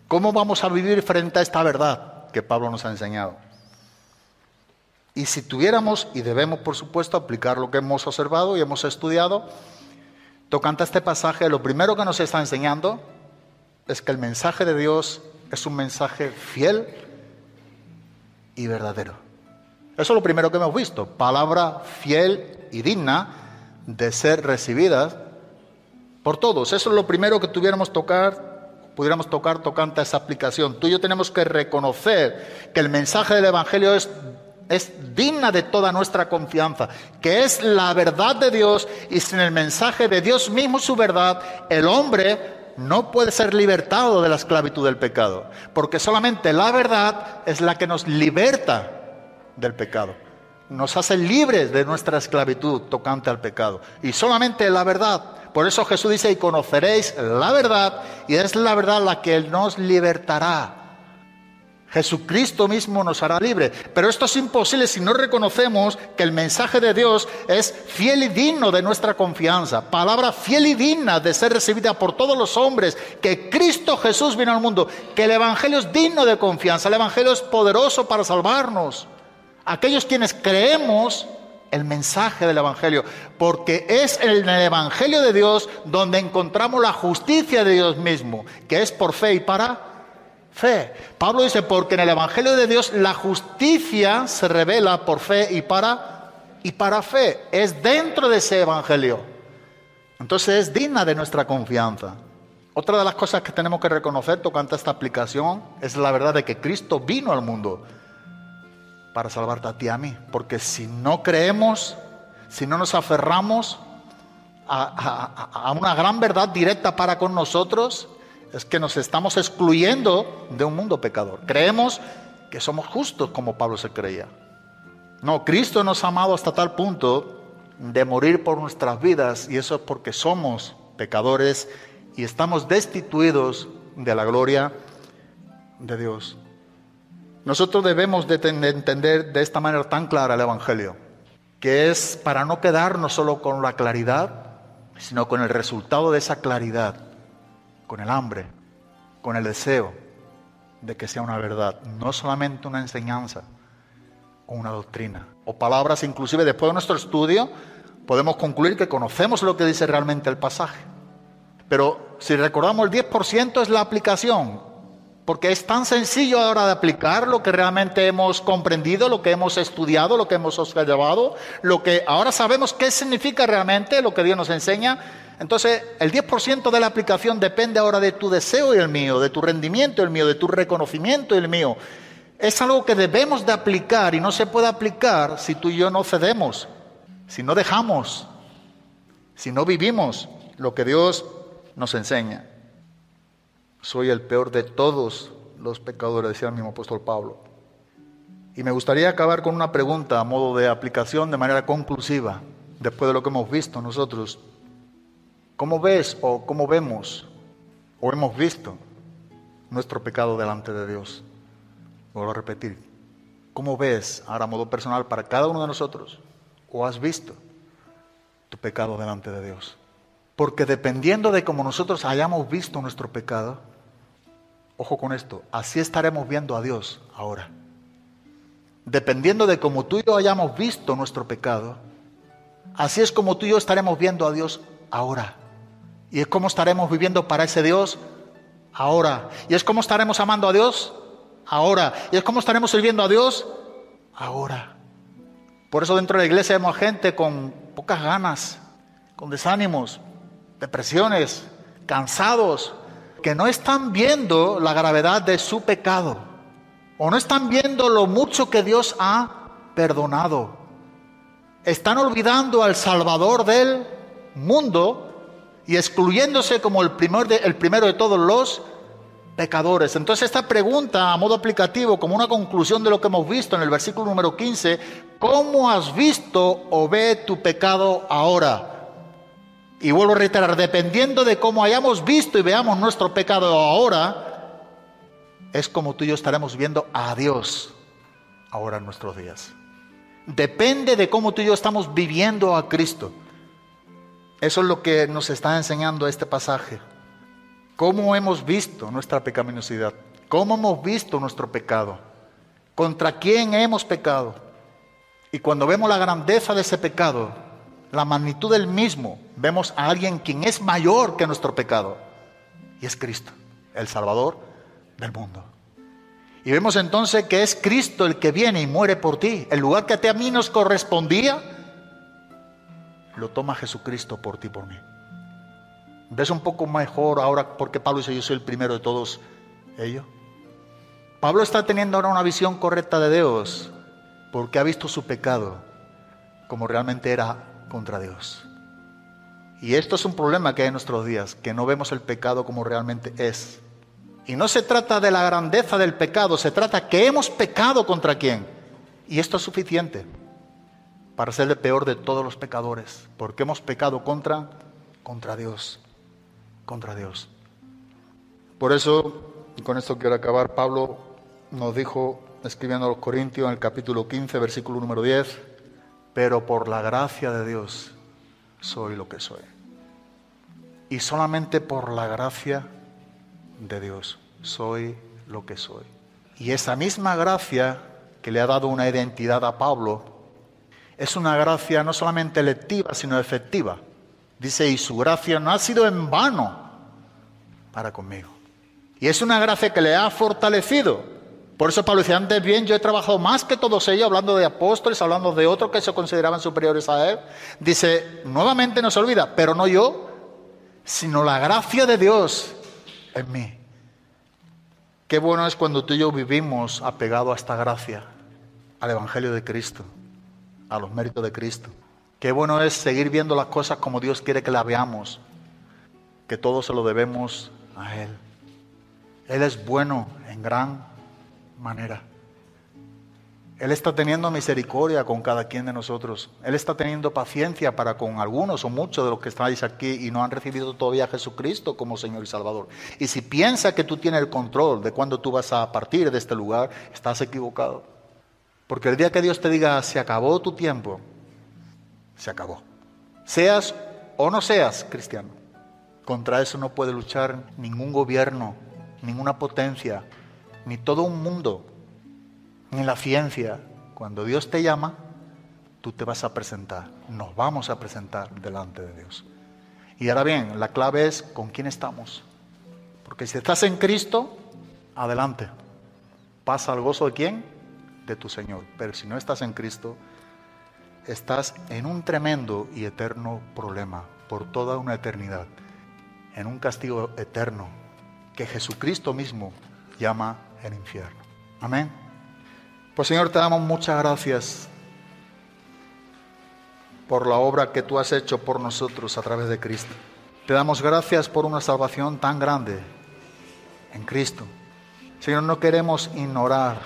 Cómo vamos a vivir frente a esta verdad que Pablo nos ha enseñado. Y si tuviéramos, y debemos por supuesto, aplicar lo que hemos observado y hemos estudiado, tocante a este pasaje, lo primero que nos está enseñando es que el mensaje de Dios es un mensaje fiel y verdadero. Eso es lo primero que hemos visto, palabra fiel y digna de ser recibida por todos. Eso es lo primero que pudiéramos tocar tocante a esa aplicación. Tú y yo tenemos que reconocer que el mensaje del Evangelio es digna de toda nuestra confianza, que es la verdad de Dios, y sin el mensaje de Dios mismo, su verdad, el hombre no puede ser libertado de la esclavitud del pecado, porque solamente la verdad es la que nos liberta del pecado, nos hace libres de nuestra esclavitud tocante al pecado, y solamente la verdad. Por eso Jesús dice, y conoceréis la verdad, y es la verdad la que nos libertará. Jesucristo mismo nos hará libre. Pero esto es imposible si no reconocemos que el mensaje de Dios es fiel y digno de nuestra confianza. Palabra fiel y digna de ser recibida por todos los hombres. Que Cristo Jesús vino al mundo. Que el Evangelio es digno de confianza. El Evangelio es poderoso para salvarnos. Aquellos quienes creemos el mensaje del Evangelio, porque es en el Evangelio de Dios donde encontramos la justicia de Dios mismo, que es por fe y para fe. Pablo dice, porque en el Evangelio de Dios la justicia se revela por fe y para fe. Es dentro de ese Evangelio. Entonces es digna de nuestra confianza. Otra de las cosas que tenemos que reconocer tocante a esta aplicación es la verdad de que Cristo vino al mundo para salvarte a ti y a mí. Porque si no creemos, si no nos aferramos a una gran verdad directa para con nosotros, es que nos estamos excluyendo de un mundo pecador. Creemos que somos justos como Pablo se creía. No, Cristo nos ha amado hasta tal punto de morir por nuestras vidas, y eso es porque somos pecadores y estamos destituidos de la gloria de Dios. Nosotros debemos de entender de esta manera tan clara el Evangelio, que es para no quedarnos solo con la claridad, sino con el resultado de esa claridad, con el hambre, con el deseo de que sea una verdad, no solamente una enseñanza o una doctrina, o palabras. Inclusive después de nuestro estudio podemos concluir que conocemos lo que dice realmente el pasaje. Pero si recordamos, el 10% es la aplicación, porque es tan sencillo ahora de aplicar lo que realmente hemos comprendido, lo que hemos estudiado, lo que hemos observado, lo que ahora sabemos qué significa realmente lo que Dios nos enseña. Entonces, el 10% de la aplicación depende ahora de tu deseo y el mío, de tu rendimiento y el mío, de tu reconocimiento y el mío. Es algo que debemos de aplicar, y no se puede aplicar si tú y yo no cedemos, si no dejamos, si no vivimos lo que Dios nos enseña. Soy el peor de todos los pecadores, decía el mismo apóstol Pablo. Y me gustaría acabar con una pregunta a modo de aplicación de manera conclusiva, después de lo que hemos visto nosotros. ¿Cómo ves o cómo vemos o hemos visto nuestro pecado delante de Dios? Vuelvo a repetir. ¿Cómo ves ahora a modo personal para cada uno de nosotros o has visto tu pecado delante de Dios? Porque dependiendo de cómo nosotros hayamos visto nuestro pecado, ojo con esto, así estaremos viendo a Dios ahora. Dependiendo de cómo tú y yo hayamos visto nuestro pecado, así es como tú y yo estaremos viendo a Dios ahora. Y es como estaremos viviendo para ese Dios ahora. Y es como estaremos amando a Dios ahora. Y es como estaremos sirviendo a Dios ahora. Por eso dentro de la iglesia vemos gente con pocas ganas, con desánimos, depresiones, cansados, que no están viendo la gravedad de su pecado, o no están viendo lo mucho que Dios ha perdonado. Están olvidando al Salvador del mundo y excluyéndose como el primero de todos los pecadores. Entonces esta pregunta a modo aplicativo, como una conclusión de lo que hemos visto en el versículo número 15, ¿cómo has visto o ve tu pecado ahora? Y vuelvo a reiterar, dependiendo de cómo hayamos visto y veamos nuestro pecado ahora, es como tú y yo estaremos viendo a Dios ahora en nuestros días. Depende de cómo tú y yo estamos viviendo a Cristo. Eso es lo que nos está enseñando este pasaje. ¿Cómo hemos visto nuestra pecaminosidad? ¿Cómo hemos visto nuestro pecado? ¿Contra quién hemos pecado? Y cuando vemos la grandeza de ese pecado, la magnitud del mismo, vemos a alguien quien es mayor que nuestro pecado, y es Cristo, el Salvador del mundo. Y vemos entonces que es Cristo el que viene y muere por ti. El lugar que a mí nos correspondía, lo toma Jesucristo por ti y por mí. ¿Ves un poco mejor ahora porque Pablo dice yo soy el primero de todos ellos? Pablo está teniendo ahora una visión correcta de Dios, porque ha visto su pecado como realmente era contra Dios. Y esto es un problema que hay en nuestros días, que no vemos el pecado como realmente es. Y no se trata de la grandeza del pecado, se trata que hemos pecado contra quién. Y esto es suficiente para ser el peor de todos los pecadores, porque hemos pecado contra Dios. Por eso, y con esto quiero acabar, Pablo nos dijo, escribiendo a los Corintios en el capítulo 15, versículo número 10, pero por la gracia de Dios soy lo que soy. Y solamente por la gracia de Dios soy lo que soy. Y esa misma gracia que le ha dado una identidad a Pablo es una gracia no solamente electiva, sino efectiva. Dice, y su gracia no ha sido en vano para conmigo. Y es una gracia que le ha fortalecido. Por eso Pablo dice, antes bien, yo he trabajado más que todos ellos, hablando de apóstoles, hablando de otros que se consideraban superiores a él. Dice, nuevamente no se olvida, pero no yo, sino la gracia de Dios en mí. Qué bueno es cuando tú y yo vivimos apegado a esta gracia, al Evangelio de Cristo, a los méritos de Cristo. Qué bueno es seguir viendo las cosas como Dios quiere que las veamos, que todo se lo debemos a Él. Él es bueno en gran manera. Él está teniendo misericordia con cada quien de nosotros. Él está teniendo paciencia para con algunos o muchos de los que estáis aquí y no han recibido todavía a Jesucristo como Señor y Salvador. Y si piensas que tú tienes el control de cuándo tú vas a partir de este lugar, estás equivocado. Porque el día que Dios te diga, se acabó tu tiempo, se acabó. Seas o no seas cristiano. Contra eso no puede luchar ningún gobierno, ninguna potencia, ni todo un mundo, ni la ciencia. Cuando Dios te llama, tú te vas a presentar. Nos vamos a presentar delante de Dios. Y ahora bien, la clave es con quién estamos. Porque si estás en Cristo, adelante. Pasa al gozo de quién? De tu Señor. Pero si no estás en Cristo, estás en un tremendo y eterno problema, por toda una eternidad. En un castigo eterno, que Jesucristo mismo llama el infierno. Amén. Pues Señor, te damos muchas gracias por la obra que tú has hecho por nosotros a través de Cristo. Te damos gracias por una salvación tan grande en Cristo. Señor, no queremos ignorar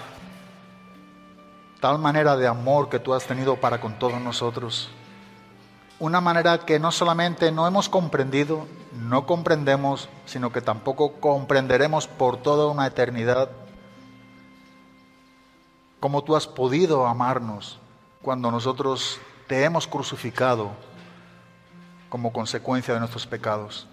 tal manera de amor que tú has tenido para con todos nosotros. Una manera que no solamente no hemos comprendido, no comprendemos, sino que tampoco comprenderemos por toda una eternidad. Cómo tú has podido amarnos cuando nosotros te hemos crucificado como consecuencia de nuestros pecados.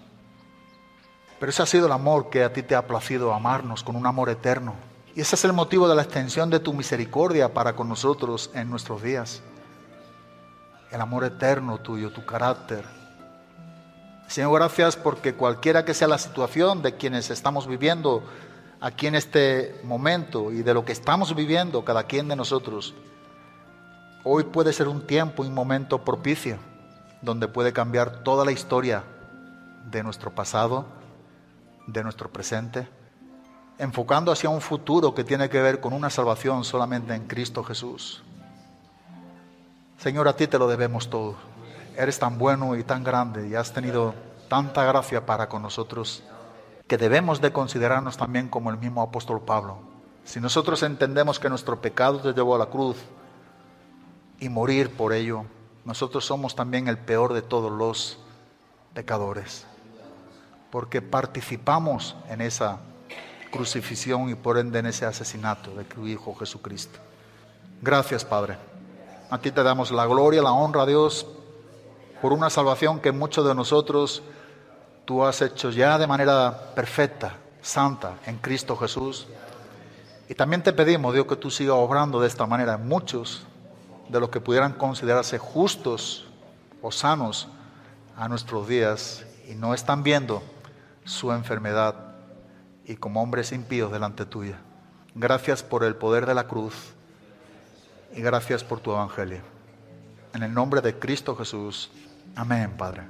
Pero ese ha sido el amor que a ti te ha placido amarnos con un amor eterno. Y ese es el motivo de la extensión de tu misericordia para con nosotros en nuestros días. El amor eterno tuyo, tu carácter. Señor, gracias porque cualquiera que sea la situación de quienes estamos viviendo aquí en este momento y de lo que estamos viviendo cada quien de nosotros, hoy puede ser un tiempo y un momento propicio donde puede cambiar toda la historia de nuestro pasado, de nuestro presente, enfocando hacia un futuro que tiene que ver con una salvación solamente en Cristo Jesús. Señor, a ti te lo debemos todo. Eres tan bueno y tan grande y has tenido tanta gracia para con nosotros, que debemos de considerarnos también como el mismo apóstol Pablo. Si nosotros entendemos que nuestro pecado te llevó a la cruz y morir por ello, nosotros somos también el peor de todos los pecadores, porque participamos en esa crucifixión y por ende en ese asesinato de tu Hijo Jesucristo. Gracias, Padre. A ti te damos la gloria, la honra, Dios, por una salvación que muchos de nosotros tú has hecho ya de manera perfecta, santa, en Cristo Jesús. Y también te pedimos, Dios, que tú sigas obrando de esta manera en muchos de los que pudieran considerarse justos o sanos a nuestros días y no están viendo su enfermedad y como hombres impíos delante tuya. Gracias por el poder de la cruz y gracias por tu evangelio. En el nombre de Cristo Jesús. Amén, Padre.